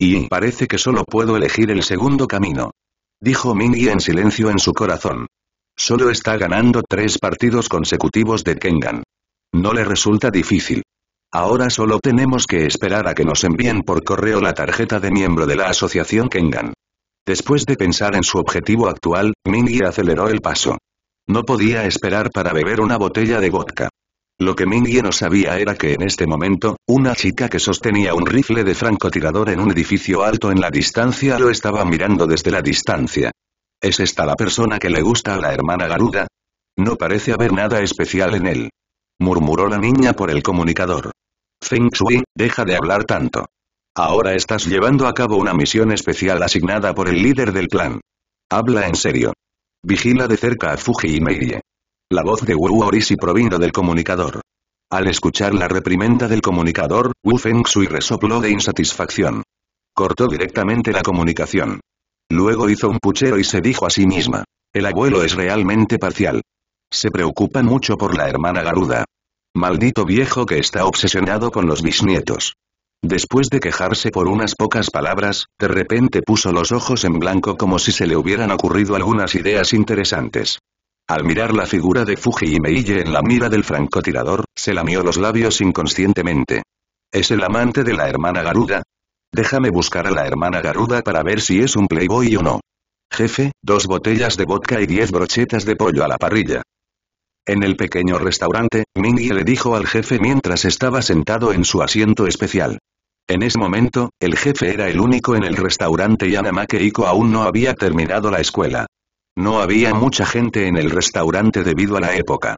Y parece que solo puedo elegir el segundo camino. Dijo Mingye en silencio en su corazón. Solo está ganando 3 partidos consecutivos de Kengan. No le resulta difícil. Ahora solo tenemos que esperar a que nos envíen por correo la tarjeta de miembro de la asociación Kengan. Después de pensar en su objetivo actual, Mingye aceleró el paso. No podía esperar para beber una botella de vodka. Lo que Mingye no sabía era que en este momento, una chica que sostenía un rifle de francotirador en un edificio alto en la distancia lo estaba mirando desde la distancia. ¿Es esta la persona que le gusta a la hermana Garuda? No parece haber nada especial en él. Murmuró la niña por el comunicador. Feng Shui, deja de hablar tanto. Ahora estás llevando a cabo una misión especial asignada por el líder del clan. Habla en serio. Vigila de cerca a Fuji y Mingye. La voz de Wu Orishi provino del comunicador. Al escuchar la reprimenda del comunicador, Wu Fengxu resopló de insatisfacción. Cortó directamente la comunicación. Luego hizo un puchero y se dijo a sí misma. El abuelo es realmente parcial. Se preocupa mucho por la hermana Garuda. Maldito viejo que está obsesionado con los bisnietos. Después de quejarse por unas pocas palabras, de repente puso los ojos en blanco como si se le hubieran ocurrido algunas ideas interesantes. Al mirar la figura de Fuji y Mingye en la mira del francotirador, se lamió los labios inconscientemente. ¿Es el amante de la hermana Garuda? Déjame buscar a la hermana Garuda para ver si es un playboy o no. Jefe, 2 botellas de vodka y 10 brochetas de pollo a la parrilla. En el pequeño restaurante, Mingye le dijo al jefe mientras estaba sentado en su asiento especial. En ese momento, el jefe era el único en el restaurante y además que Iko aún no había terminado la escuela. No había mucha gente en el restaurante debido a la época.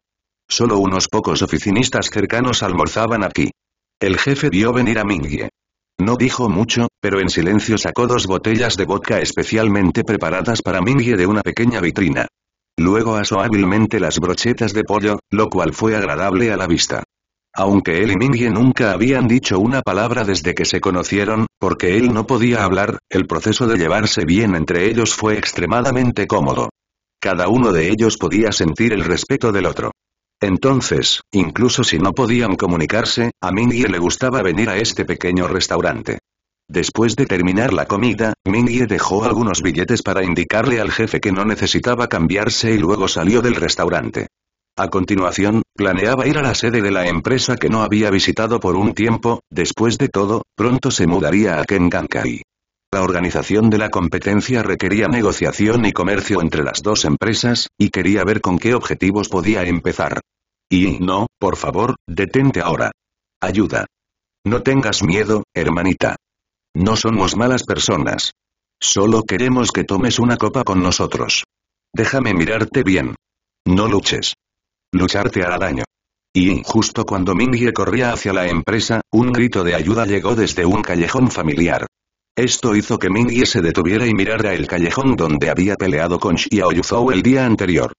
Solo unos pocos oficinistas cercanos almorzaban aquí. El jefe vio venir a Mingye. No dijo mucho, pero en silencio sacó 2 botellas de vodka especialmente preparadas para Mingye de una pequeña vitrina. Luego asó hábilmente las brochetas de pollo, lo cual fue agradable a la vista. Aunque él y Mingye nunca habían dicho una palabra desde que se conocieron, porque él no podía hablar, el proceso de llevarse bien entre ellos fue extremadamente cómodo. Cada uno de ellos podía sentir el respeto del otro. Entonces, incluso si no podían comunicarse, a Mingye le gustaba venir a este pequeño restaurante. Después de terminar la comida, Mingye dejó algunos billetes para indicarle al jefe que no necesitaba cambiarse y luego salió del restaurante. A continuación, planeaba ir a la sede de la empresa que no había visitado por un tiempo, después de todo, pronto se mudaría a Kengan-kai. La organización de la competencia requería negociación y comercio entre las 2 empresas, y quería ver con qué objetivos podía empezar. Y no, por favor, detente ahora. Ayuda. No tengas miedo, hermanita. No somos malas personas. Solo queremos que tomes una copa con nosotros. Déjame mirarte bien. No luches. Luchar te hará daño. Y justo cuando Mingye corría hacia la empresa, un grito de ayuda llegó desde un callejón familiar. Esto hizo que Mingye se detuviera y mirara el callejón donde había peleado con Xiao Yuzhou el día anterior.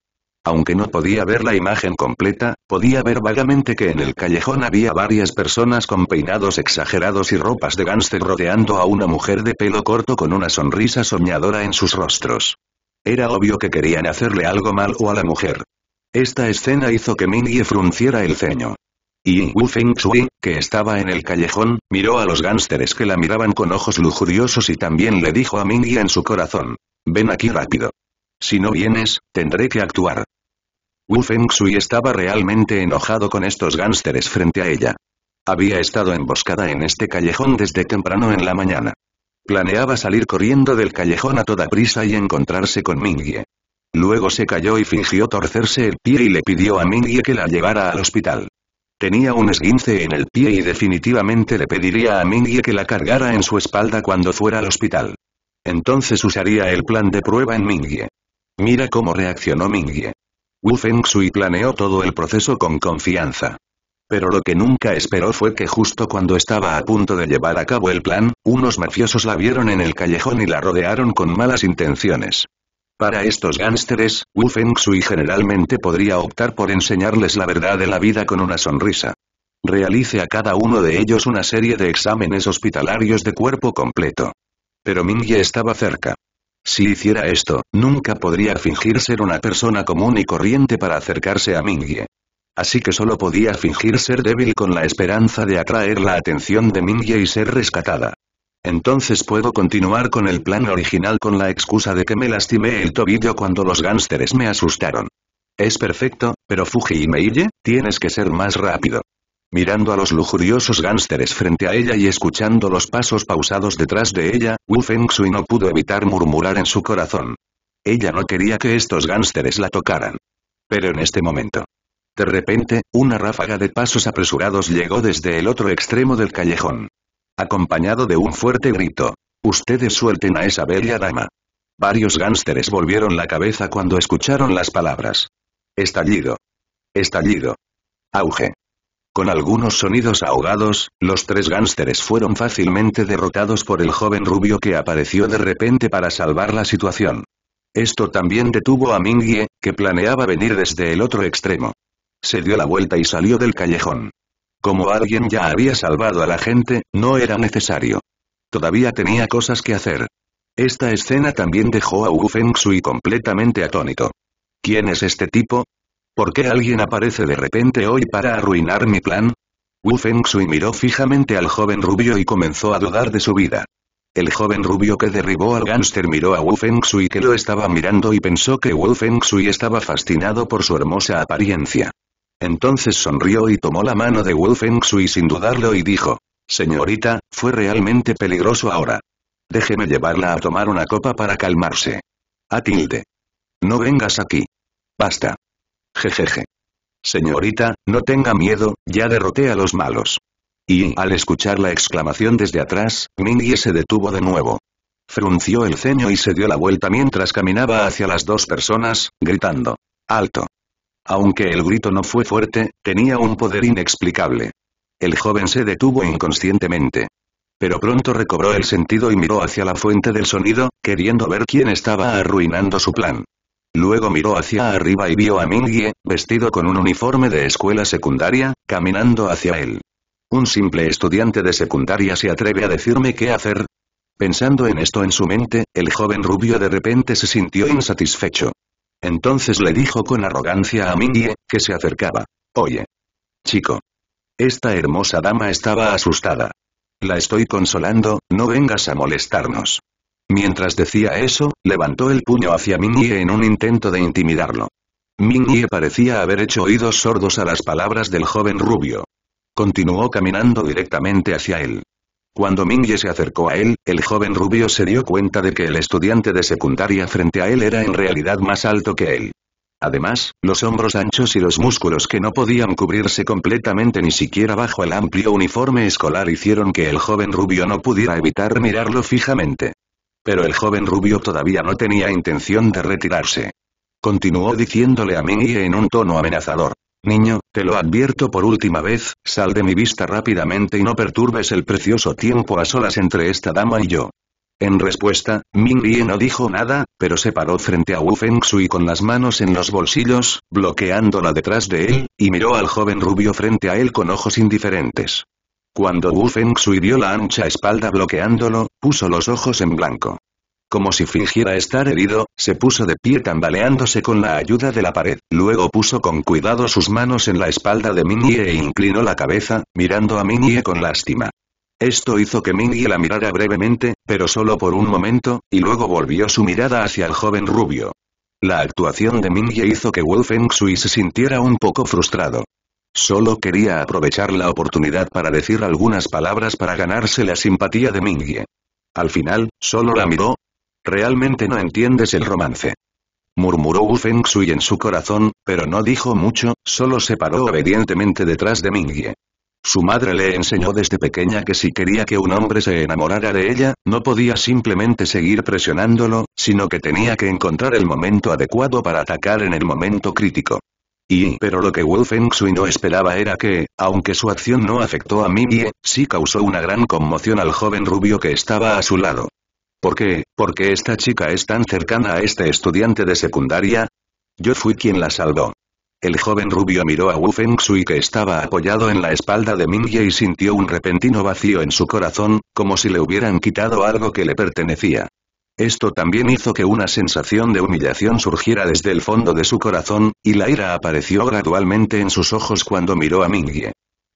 Aunque no podía ver la imagen completa, podía ver vagamente que en el callejón había varias personas con peinados exagerados y ropas de gángster rodeando a una mujer de pelo corto con una sonrisa soñadora en sus rostros. Era obvio que querían hacerle algo malo a la mujer. Esta escena hizo que Mingye frunciera el ceño. Y Wu Fengxu, que estaba en el callejón, miró a los gánsteres que la miraban con ojos lujuriosos y también le dijo a Mingye en su corazón: «Ven aquí rápido. Si no vienes, tendré que actuar». Wu Fengxu estaba realmente enojado con estos gánsteres frente a ella. Había estado emboscada en este callejón desde temprano en la mañana. Planeaba salir corriendo del callejón a toda prisa y encontrarse con Mingye. Luego se cayó y fingió torcerse el pie y le pidió a Mingye que la llevara al hospital. Tenía un esguince en el pie y definitivamente le pediría a Mingye que la cargara en su espalda cuando fuera al hospital. Entonces usaría el plan de prueba en Mingye. Mira cómo reaccionó Mingye. Wu Fengxu planeó todo el proceso con confianza. Pero lo que nunca esperó fue que justo cuando estaba a punto de llevar a cabo el plan, unos mafiosos la vieron en el callejón y la rodearon con malas intenciones. Para estos gánsteres, Wu Fengxu generalmente podría optar por enseñarles la verdad de la vida con una sonrisa. Realice a cada uno de ellos una serie de exámenes hospitalarios de cuerpo completo. Pero Mingye estaba cerca. Si hiciera esto, nunca podría fingir ser una persona común y corriente para acercarse a Mingye. Así que solo podía fingir ser débil con la esperanza de atraer la atención de Mingye y ser rescatada. Entonces puedo continuar con el plan original con la excusa de que me lastimé el tobillo cuando los gánsteres me asustaron. Es perfecto, pero Fuji y Mingye, tienes que ser más rápido. Mirando a los lujuriosos gánsteres frente a ella y escuchando los pasos pausados detrás de ella, Wu Fengxu no pudo evitar murmurar en su corazón. Ella no quería que estos gánsteres la tocaran. Pero en este momento. De repente, una ráfaga de pasos apresurados llegó desde el otro extremo del callejón. Acompañado de un fuerte grito. «Ustedes suelten a esa bella dama». Varios gánsteres volvieron la cabeza cuando escucharon las palabras. Estallido. Estallido. Auge. Con algunos sonidos ahogados, los tres gánsteres fueron fácilmente derrotados por el joven rubio que apareció de repente para salvar la situación. Esto también detuvo a Mingye, que planeaba venir desde el otro extremo. Se dio la vuelta y salió del callejón. Como alguien ya había salvado a la gente, no era necesario. Todavía tenía cosas que hacer. Esta escena también dejó a Wu Fengxu completamente atónito. ¿Quién es este tipo? ¿Por qué alguien aparece de repente hoy para arruinar mi plan? Wu Fengxu miró fijamente al joven rubio y comenzó a dudar de su vida. El joven rubio que derribó al gánster miró a Wu Fengxu que lo estaba mirando y pensó que Wu Fengxu estaba fascinado por su hermosa apariencia. Entonces sonrió y tomó la mano de Wu Fengxu sin dudarlo y dijo: «Señorita, fue realmente peligroso ahora. Déjeme llevarla a tomar una copa para calmarse. Atilde. No vengas aquí. Basta. Jejeje. Señorita, no tenga miedo, ya derroté a los malos». Y al escuchar la exclamación desde atrás, Mingye se detuvo de nuevo. Frunció el ceño y se dio la vuelta mientras caminaba hacia las dos personas, gritando: «¡Alto!». Aunque el grito no fue fuerte, tenía un poder inexplicable. El joven se detuvo inconscientemente. Pero pronto recobró el sentido y miró hacia la fuente del sonido, queriendo ver quién estaba arruinando su plan. Luego miró hacia arriba y vio a Mingye, vestido con un uniforme de escuela secundaria, caminando hacia él. ¿Un simple estudiante de secundaria se atreve a decirme qué hacer? Pensando en esto en su mente, el joven rubio de repente se sintió insatisfecho. Entonces le dijo con arrogancia a Mingye, que se acercaba: «Oye, chico. Esta hermosa dama estaba asustada. La estoy consolando, no vengas a molestarnos». Mientras decía eso, levantó el puño hacia Mingye en un intento de intimidarlo. Mingye parecía haber hecho oídos sordos a las palabras del joven rubio. Continuó caminando directamente hacia él. Cuando Mingye se acercó a él, el joven rubio se dio cuenta de que el estudiante de secundaria frente a él era en realidad más alto que él. Además, los hombros anchos y los músculos que no podían cubrirse completamente ni siquiera bajo el amplio uniforme escolar hicieron que el joven rubio no pudiera evitar mirarlo fijamente. Pero el joven rubio todavía no tenía intención de retirarse. Continuó diciéndole a Mingye en un tono amenazador: «Niño, te lo advierto por última vez, sal de mi vista rápidamente y no perturbes el precioso tiempo a solas entre esta dama y yo». En respuesta, Mingye no dijo nada, pero se paró frente a Wu Fengxu con las manos en los bolsillos, bloqueándola detrás de él, y miró al joven rubio frente a él con ojos indiferentes. Cuando Wu Fengxu vio la ancha espalda bloqueándolo, puso los ojos en blanco. Como si fingiera estar herido, se puso de pie tambaleándose con la ayuda de la pared, luego puso con cuidado sus manos en la espalda de Mingye e inclinó la cabeza, mirando a Mingye con lástima. Esto hizo que Mingye la mirara brevemente, pero solo por un momento, y luego volvió su mirada hacia el joven rubio. La actuación de Mingye hizo que Wu Fengxu se sintiera un poco frustrado. Solo quería aprovechar la oportunidad para decir algunas palabras para ganarse la simpatía de Mingye. Al final, solo la miró. «Realmente no entiendes el romance», murmuró Wu Fengxu en su corazón, pero no dijo mucho, solo se paró obedientemente detrás de Mingye. Su madre le enseñó desde pequeña que si quería que un hombre se enamorara de ella, no podía simplemente seguir presionándolo, sino que tenía que encontrar el momento adecuado para atacar en el momento crítico. Pero lo que Wu Fengxu no esperaba era que, aunque su acción no afectó a Mingye, sí causó una gran conmoción al joven rubio que estaba a su lado. ¿Por qué? ¿Por qué esta chica es tan cercana a este estudiante de secundaria? Yo fui quien la salvó. El joven rubio miró a Wu Fengxu que estaba apoyado en la espalda de Mingye y sintió un repentino vacío en su corazón, como si le hubieran quitado algo que le pertenecía. Esto también hizo que una sensación de humillación surgiera desde el fondo de su corazón, y la ira apareció gradualmente en sus ojos cuando miró a Mingye.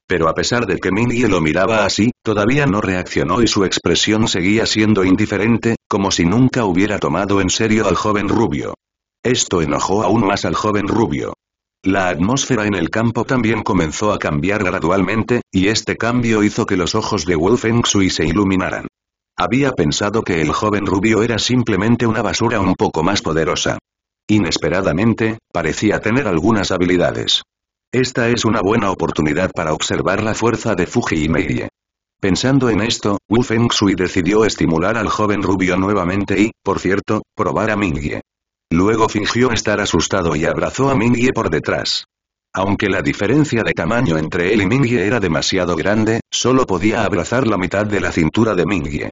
Pero a pesar de que Mingye lo miraba así, todavía no reaccionó y su expresión seguía siendo indiferente, como si nunca hubiera tomado en serio al joven rubio. Esto enojó aún más al joven rubio. La atmósfera en el campo también comenzó a cambiar gradualmente, y este cambio hizo que los ojos de Wu Fengxu se iluminaran. Había pensado que el joven rubio era simplemente una basura un poco más poderosa. Inesperadamente, parecía tener algunas habilidades. Esta es una buena oportunidad para observar la fuerza de Fuji y Mingye. Pensando en esto, Wu Fengxu decidió estimular al joven rubio nuevamente y, por cierto, probar a Mingye. Luego fingió estar asustado y abrazó a Mingye por detrás. Aunque la diferencia de tamaño entre él y Mingye era demasiado grande, solo podía abrazar la mitad de la cintura de Mingye.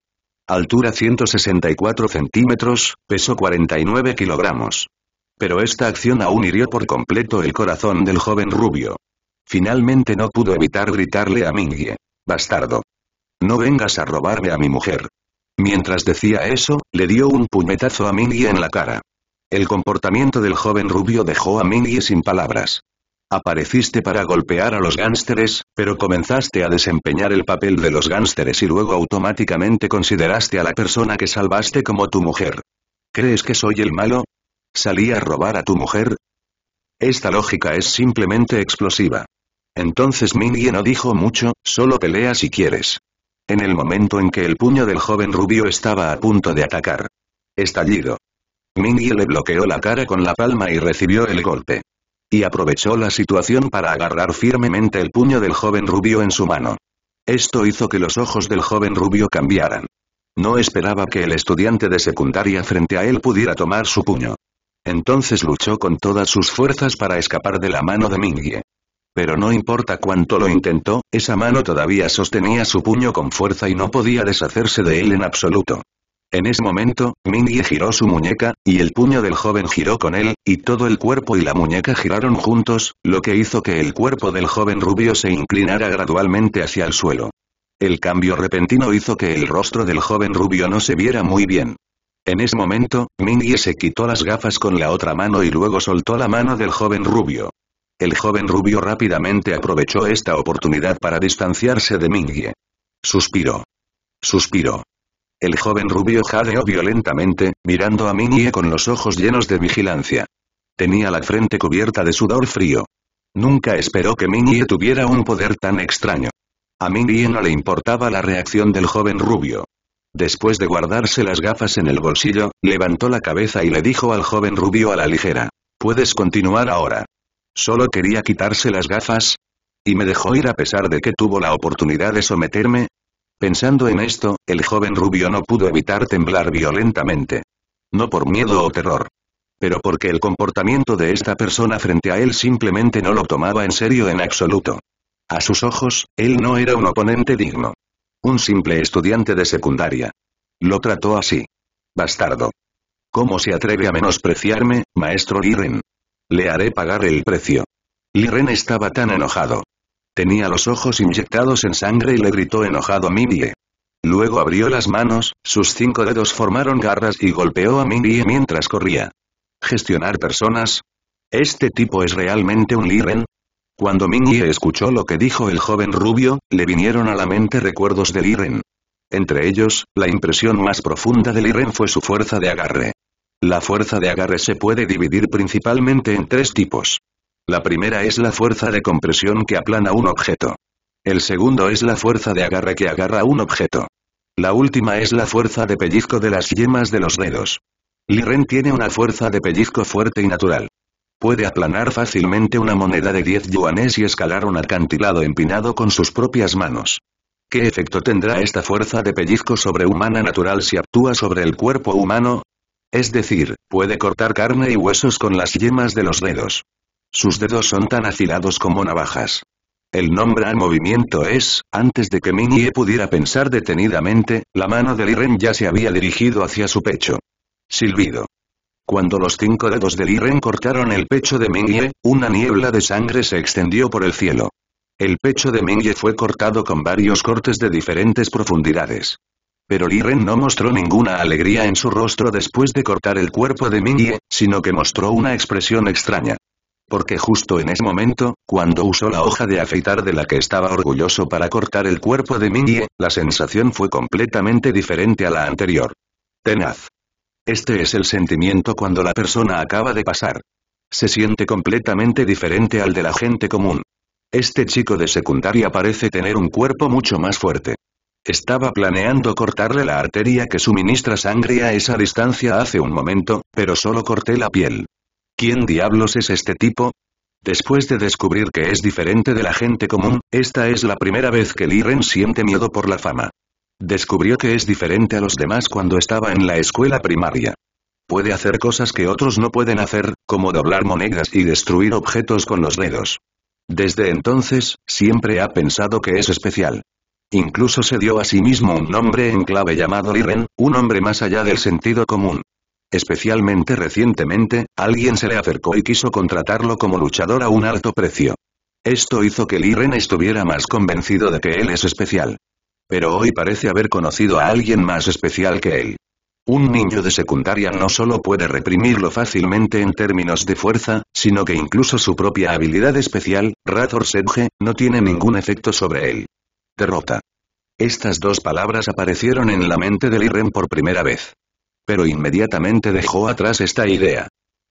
Altura 164 centímetros, peso 49 kilogramos. Pero esta acción aún hirió por completo el corazón del joven rubio. Finalmente no pudo evitar gritarle a Mingye: «Bastardo. No vengas a robarme a mi mujer». Mientras decía eso, le dio un puñetazo a Mingye en la cara. El comportamiento del joven rubio dejó a Mingye sin palabras. Apareciste para golpear a los gánsteres, pero comenzaste a desempeñar el papel de los gánsteres y luego automáticamente consideraste a la persona que salvaste como tu mujer. ¿Crees que soy el malo? ¿Salí a robar a tu mujer? Esta lógica es simplemente explosiva. Entonces Mingye no dijo mucho, solo pelea si quieres. En el momento en que el puño del joven rubio estaba a punto de atacar. Estallido. Mingye le bloqueó la cara con la palma y recibió el golpe. Y aprovechó la situación para agarrar firmemente el puño del joven rubio en su mano. Esto hizo que los ojos del joven rubio cambiaran. No esperaba que el estudiante de secundaria frente a él pudiera tomar su puño. Entonces luchó con todas sus fuerzas para escapar de la mano de Mingye. Pero no importa cuánto lo intentó, esa mano todavía sostenía su puño con fuerza y no podía deshacerse de él en absoluto. En ese momento, Mingye giró su muñeca, y el puño del joven giró con él, y todo el cuerpo y la muñeca giraron juntos, lo que hizo que el cuerpo del joven rubio se inclinara gradualmente hacia el suelo. El cambio repentino hizo que el rostro del joven rubio no se viera muy bien. En ese momento, Mingye se quitó las gafas con la otra mano y luego soltó la mano del joven rubio. El joven rubio rápidamente aprovechó esta oportunidad para distanciarse de Mingye. Suspiró. Suspiró. El joven rubio jadeó violentamente, mirando a Mingye con los ojos llenos de vigilancia. Tenía la frente cubierta de sudor frío. Nunca esperó que Mingye tuviera un poder tan extraño. A Mingye no le importaba la reacción del joven rubio. Después de guardarse las gafas en el bolsillo, levantó la cabeza y le dijo al joven rubio a la ligera: «Puedes continuar ahora». Solo quería quitarse las gafas. Y me dejó ir a pesar de que tuvo la oportunidad de someterme. Pensando en esto, el joven rubio no pudo evitar temblar violentamente. No por miedo o terror. Pero porque el comportamiento de esta persona frente a él simplemente no lo tomaba en serio en absoluto. A sus ojos, él no era un oponente digno. Un simple estudiante de secundaria. Lo trató así. Bastardo. ¿Cómo se atreve a menospreciarme, maestro Liren? Le haré pagar el precio. Liren estaba tan enojado. Tenía los ojos inyectados en sangre y le gritó enojado a Mingye. Luego abrió las manos, sus 5 dedos formaron garras y golpeó a Mingye mientras corría. ¿Gestionar personas? ¿Este tipo es realmente un Liren? Cuando Mingye escuchó lo que dijo el joven rubio, le vinieron a la mente recuerdos de Liren. Entre ellos, la impresión más profunda de Liren fue su fuerza de agarre. La fuerza de agarre se puede dividir principalmente en 3 tipos. La primera es la fuerza de compresión que aplana un objeto. El segundo es la fuerza de agarre que agarra un objeto. La última es la fuerza de pellizco de las yemas de los dedos. Liren tiene una fuerza de pellizco fuerte y natural. Puede aplanar fácilmente una moneda de 10 yuanes y escalar un acantilado empinado con sus propias manos. ¿Qué efecto tendrá esta fuerza de pellizco sobrehumana natural si actúa sobre el cuerpo humano? Es decir, puede cortar carne y huesos con las yemas de los dedos. Sus dedos son tan afilados como navajas. El nombre al movimiento es, antes de que Mingye pudiera pensar detenidamente, la mano de Liren ya se había dirigido hacia su pecho. Silbido. Cuando los 5 dedos de Liren cortaron el pecho de Mingye, una niebla de sangre se extendió por el cielo. El pecho de Mingye fue cortado con varios cortes de diferentes profundidades. Pero Liren no mostró ninguna alegría en su rostro después de cortar el cuerpo de Mingye, sino que mostró una expresión extraña. Porque justo en ese momento, cuando usó la hoja de afeitar de la que estaba orgulloso para cortar el cuerpo de Mingye, la sensación fue completamente diferente a la anterior. Tenaz. Este es el sentimiento cuando la persona acaba de pasar. Se siente completamente diferente al de la gente común. Este chico de secundaria parece tener un cuerpo mucho más fuerte. Estaba planeando cortarle la arteria que suministra sangre a esa distancia hace un momento, pero solo corté la piel. ¿Quién diablos es este tipo? Después de descubrir que es diferente de la gente común, esta es la primera vez que Liren siente miedo por la fama. Descubrió que es diferente a los demás cuando estaba en la escuela primaria. Puede hacer cosas que otros no pueden hacer, como doblar monedas y destruir objetos con los dedos. Desde entonces, siempre ha pensado que es especial. Incluso se dio a sí mismo un nombre en clave llamado Liren, un hombre más allá del sentido común. Especialmente recientemente, alguien se le acercó y quiso contratarlo como luchador a un alto precio. Esto hizo que Liren estuviera más convencido de que él es especial. Pero hoy parece haber conocido a alguien más especial que él. Un niño de secundaria no solo puede reprimirlo fácilmente en términos de fuerza, sino que incluso su propia habilidad especial, Razor Sedge, no tiene ningún efecto sobre él. Derrota. Estas 2 palabras aparecieron en la mente de Liren por primera vez. Pero inmediatamente dejó atrás esta idea.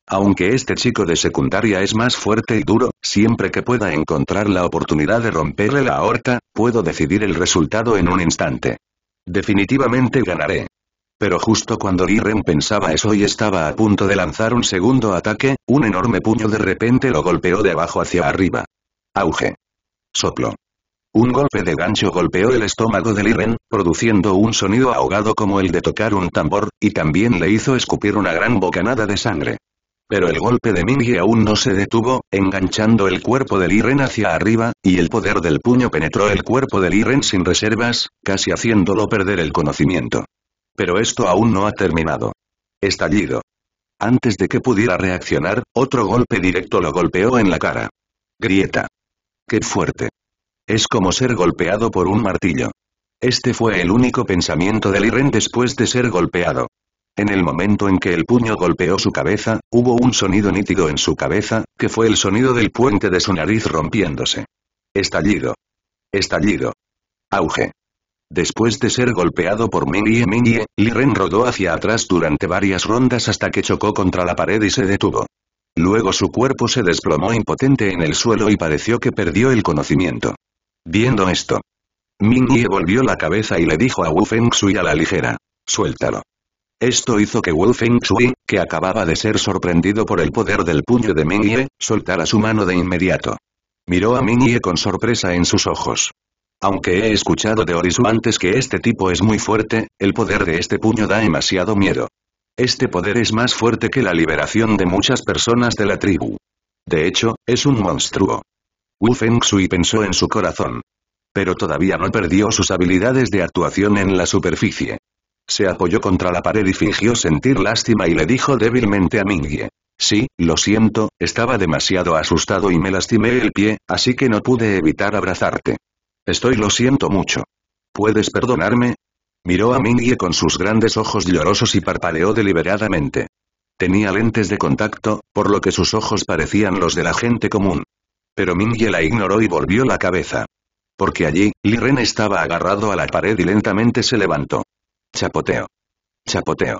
Aunque este chico de secundaria es más fuerte y duro, siempre que pueda encontrar la oportunidad de romperle la aorta, puedo decidir el resultado en un instante. Definitivamente ganaré. Pero justo cuando Liren pensaba eso y estaba a punto de lanzar un segundo ataque, un enorme puño de repente lo golpeó de abajo hacia arriba. Auge. Soplo. Un golpe de gancho golpeó el estómago de Liren, produciendo un sonido ahogado como el de tocar un tambor, y también le hizo escupir una gran bocanada de sangre. Pero el golpe de Mingye aún no se detuvo, enganchando el cuerpo de Liren hacia arriba, y el poder del puño penetró el cuerpo de Liren sin reservas, casi haciéndolo perder el conocimiento. Pero esto aún no ha terminado. Estallido. Antes de que pudiera reaccionar, otro golpe directo lo golpeó en la cara. Grieta. ¡Qué fuerte! Es como ser golpeado por un martillo. Este fue el único pensamiento de Liren después de ser golpeado. En el momento en que el puño golpeó su cabeza, hubo un sonido nítido en su cabeza, que fue el sonido del puente de su nariz rompiéndose. Estallido. Estallido. Auge. Después de ser golpeado por Mingye, Liren rodó hacia atrás durante varias rondas hasta que chocó contra la pared y se detuvo. Luego su cuerpo se desplomó impotente en el suelo y pareció que perdió el conocimiento. Viendo esto, Mingye volvió la cabeza y le dijo a Wu Fengxu a la ligera, suéltalo. Esto hizo que Wu Fengxu, que acababa de ser sorprendido por el poder del puño de Mingye, soltara su mano de inmediato. Miró a Mingye con sorpresa en sus ojos. Aunque he escuchado de Orizu antes que este tipo es muy fuerte, el poder de este puño da demasiado miedo. Este poder es más fuerte que la liberación de muchas personas de la tribu. De hecho, es un monstruo. Wu Fengxu pensó en su corazón. Pero todavía no perdió sus habilidades de actuación en la superficie. Se apoyó contra la pared y fingió sentir lástima y le dijo débilmente a Mingye. Sí, lo siento, estaba demasiado asustado y me lastimé el pie, así que no pude evitar abrazarte. Lo siento mucho. ¿Puedes perdonarme? Miró a Mingye con sus grandes ojos llorosos y parpadeó deliberadamente. Tenía lentes de contacto, por lo que sus ojos parecían los de la gente común. Pero Mingye la ignoró y volvió la cabeza. Porque allí, Liren estaba agarrado a la pared y lentamente se levantó. Chapoteo. Chapoteo.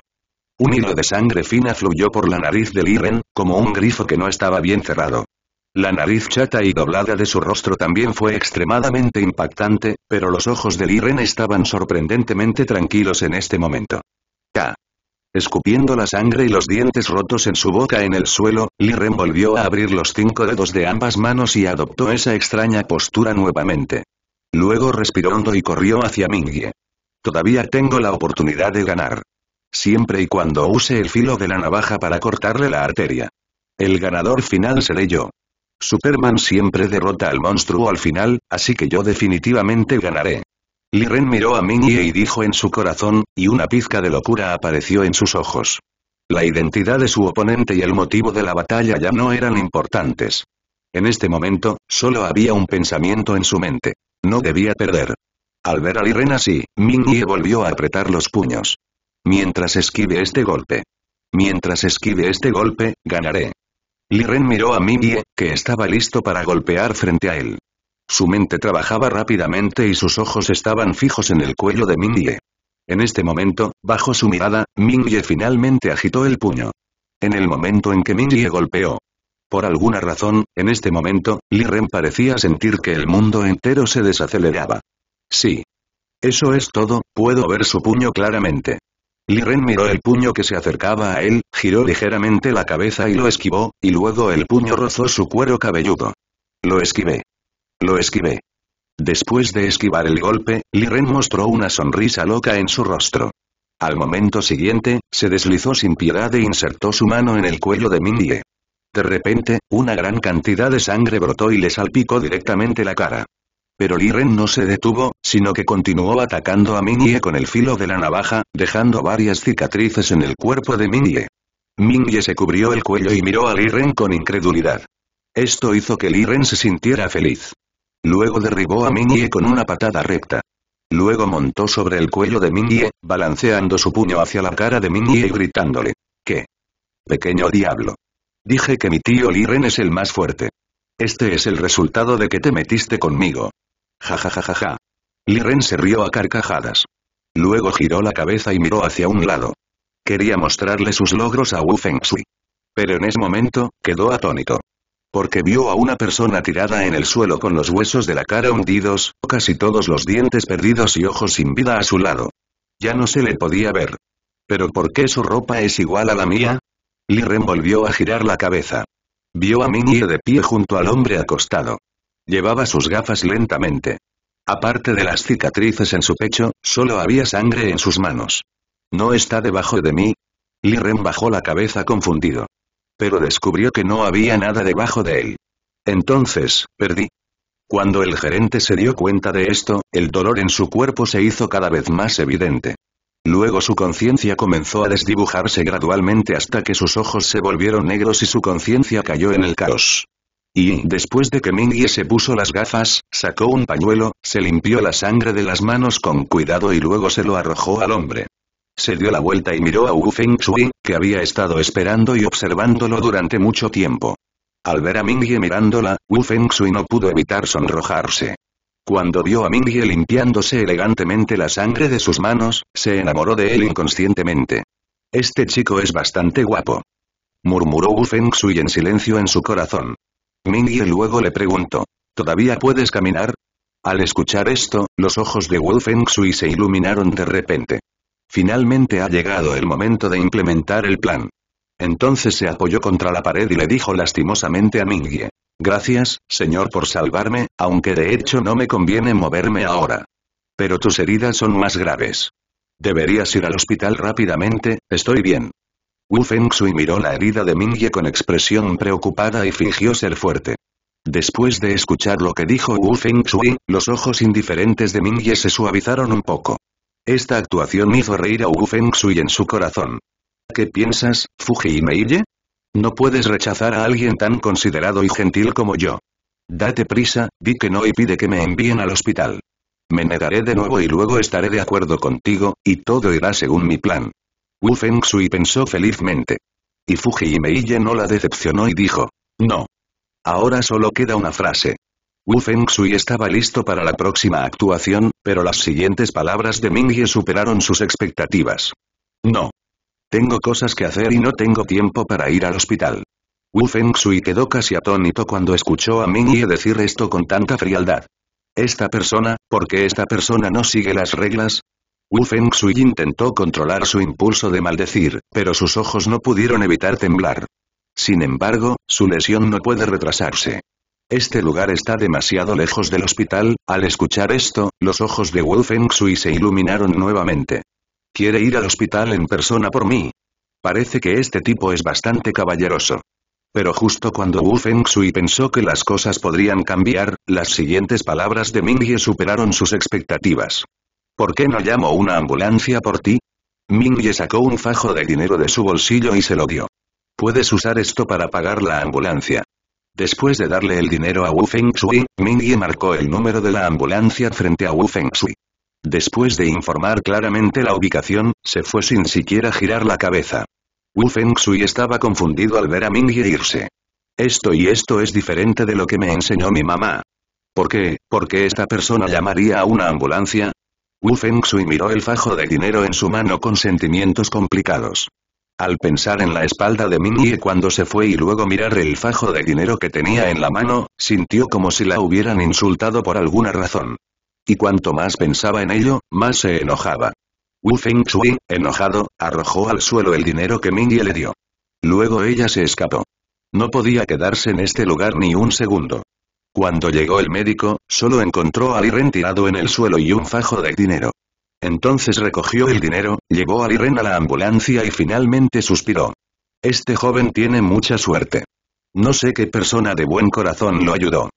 Un hilo de sangre fina fluyó por la nariz de Liren, como un grifo que no estaba bien cerrado. La nariz chata y doblada de su rostro también fue extremadamente impactante, pero los ojos de Liren estaban sorprendentemente tranquilos en este momento. ¡Ah! Escupiendo la sangre y los dientes rotos en su boca en el suelo, Liren volvió a abrir los 5 dedos de ambas manos y adoptó esa extraña postura nuevamente. Luego respiró hondo y corrió hacia Mingye. Todavía tengo la oportunidad de ganar. Siempre y cuando use el filo de la navaja para cortarle la arteria. El ganador final seré yo. Superman siempre derrota al monstruo al final, así que yo definitivamente ganaré. Liren miró a Mingye y dijo en su corazón, y una pizca de locura apareció en sus ojos. La identidad de su oponente y el motivo de la batalla ya no eran importantes. En este momento, solo había un pensamiento en su mente. No debía perder. Al ver a Liren así, Mingye volvió a apretar los puños. Mientras esquive este golpe, ganaré. Liren miró a Mingye, que estaba listo para golpear frente a él. Su mente trabajaba rápidamente y sus ojos estaban fijos en el cuello de Mingye. En este momento, bajo su mirada, Mingye finalmente agitó el puño. En el momento en que Mingye golpeó. Por alguna razón, en este momento, Liren parecía sentir que el mundo entero se desaceleraba. Sí. Eso es todo, puedo ver su puño claramente. Liren miró el puño que se acercaba a él, giró ligeramente la cabeza y lo esquivó, y luego el puño rozó su cuero cabelludo. Lo esquivé. Lo esquivé. Después de esquivar el golpe, Liren mostró una sonrisa loca en su rostro. Al momento siguiente, se deslizó sin piedad e insertó su mano en el cuello de Mingye. De repente, una gran cantidad de sangre brotó y le salpicó directamente la cara. Pero Liren no se detuvo, sino que continuó atacando a Mingye con el filo de la navaja, dejando varias cicatrices en el cuerpo de Mingye. Mingye se cubrió el cuello y miró a Liren con incredulidad. Esto hizo que Liren se sintiera feliz. Luego derribó a Mingye con una patada recta. Luego montó sobre el cuello de Mingye, balanceando su puño hacia la cara de Mingye y gritándole. ¿Qué? Pequeño diablo. Dije que mi tío Liren es el más fuerte. Este es el resultado de que te metiste conmigo. Ja ja ja ja ja. Liren se rió a carcajadas. Luego giró la cabeza y miró hacia un lado. Quería mostrarle sus logros a Wu Fengxu. Pero en ese momento, quedó atónito. Porque vio a una persona tirada en el suelo con los huesos de la cara hundidos, casi todos los dientes perdidos y ojos sin vida a su lado. Ya no se le podía ver. ¿Pero por qué su ropa es igual a la mía? Liren volvió a girar la cabeza. Vio a Mingye de pie junto al hombre acostado. Llevaba sus gafas lentamente. Aparte de las cicatrices en su pecho, solo había sangre en sus manos. ¿No está debajo de mí? Liren bajó la cabeza confundido. Pero descubrió que no había nada debajo de él. Entonces, perdí. Cuando el gerente se dio cuenta de esto, el dolor en su cuerpo se hizo cada vez más evidente. Luego su conciencia comenzó a desdibujarse gradualmente hasta que sus ojos se volvieron negros y su conciencia cayó en el caos. Y, después de que Mingye se puso las gafas, sacó un pañuelo, se limpió la sangre de las manos con cuidado y luego se lo arrojó al hombre. Se dio la vuelta y miró a Wu Fengxu, que había estado esperando y observándolo durante mucho tiempo. Al ver a Mingye mirándola, Wu Fengxu no pudo evitar sonrojarse. Cuando vio a Mingye limpiándose elegantemente la sangre de sus manos, se enamoró de él inconscientemente. Este chico es bastante guapo. Murmuró Wu Fengxu en silencio en su corazón. Mingye luego le preguntó, ¿todavía puedes caminar? Al escuchar esto, los ojos de Wu Fengxu se iluminaron de repente. Finalmente ha llegado el momento de implementar el plan. Entonces se apoyó contra la pared y le dijo lastimosamente a Mingye, gracias, señor, por salvarme, aunque de hecho no me conviene moverme ahora. Pero tus heridas son más graves. Deberías ir al hospital rápidamente, estoy bien. Wu Fengxu miró la herida de Mingye con expresión preocupada y fingió ser fuerte. Después de escuchar lo que dijo Wu Fengxu, los ojos indiferentes de Mingye se suavizaron un poco. Esta actuación hizo reír a Wu Fengxu en su corazón. ¿Qué piensas, Fuji y Mingye? No puedes rechazar a alguien tan considerado y gentil como yo. Date prisa, di que no y pide que me envíen al hospital. Me negaré de nuevo y luego estaré de acuerdo contigo, y todo irá según mi plan. Wu Fengxu pensó felizmente. Y Fuji y Mingye no la decepcionó y dijo, no. Ahora solo queda una frase. Wu Fengxu estaba listo para la próxima actuación, pero las siguientes palabras de Mingye superaron sus expectativas. No. Tengo cosas que hacer y no tengo tiempo para ir al hospital. Wu Fengxu quedó casi atónito cuando escuchó a Mingye decir esto con tanta frialdad. ¿Esta persona, por qué esta persona no sigue las reglas? Wu Fengxu intentó controlar su impulso de maldecir, pero sus ojos no pudieron evitar temblar. Sin embargo, su lesión no puede retrasarse. Este lugar está demasiado lejos del hospital. Al escuchar esto, los ojos de Wu Fengxu se iluminaron nuevamente. ¿Quiere ir al hospital en persona por mí? Parece que este tipo es bastante caballeroso. Pero justo cuando Wu Fengxu pensó que las cosas podrían cambiar, las siguientes palabras de Mingye superaron sus expectativas. ¿Por qué no llamo una ambulancia por ti? Mingye sacó un fajo de dinero de su bolsillo y se lo dio. Puedes usar esto para pagar la ambulancia. Después de darle el dinero a Wu Fengxu, Mingye marcó el número de la ambulancia frente a Wu Fengxu. Después de informar claramente la ubicación, se fue sin siquiera girar la cabeza. Wu Fengxu estaba confundido al ver a Mingye irse. Esto es diferente de lo que me enseñó mi mamá. ¿Por qué esta persona llamaría a una ambulancia? Wu Fengxu miró el fajo de dinero en su mano con sentimientos complicados. Al pensar en la espalda de Mingye cuando se fue y luego mirar el fajo de dinero que tenía en la mano, sintió como si la hubieran insultado por alguna razón. Y cuanto más pensaba en ello, más se enojaba. Wu Fengxu, enojado, arrojó al suelo el dinero que Mingye le dio. Luego ella se escapó. No podía quedarse en este lugar ni un segundo. Cuando llegó el médico, solo encontró a Liren tirado en el suelo y un fajo de dinero. Entonces recogió el dinero, llevó a Liren a la ambulancia y finalmente suspiró. Este joven tiene mucha suerte. No sé qué persona de buen corazón lo ayudó.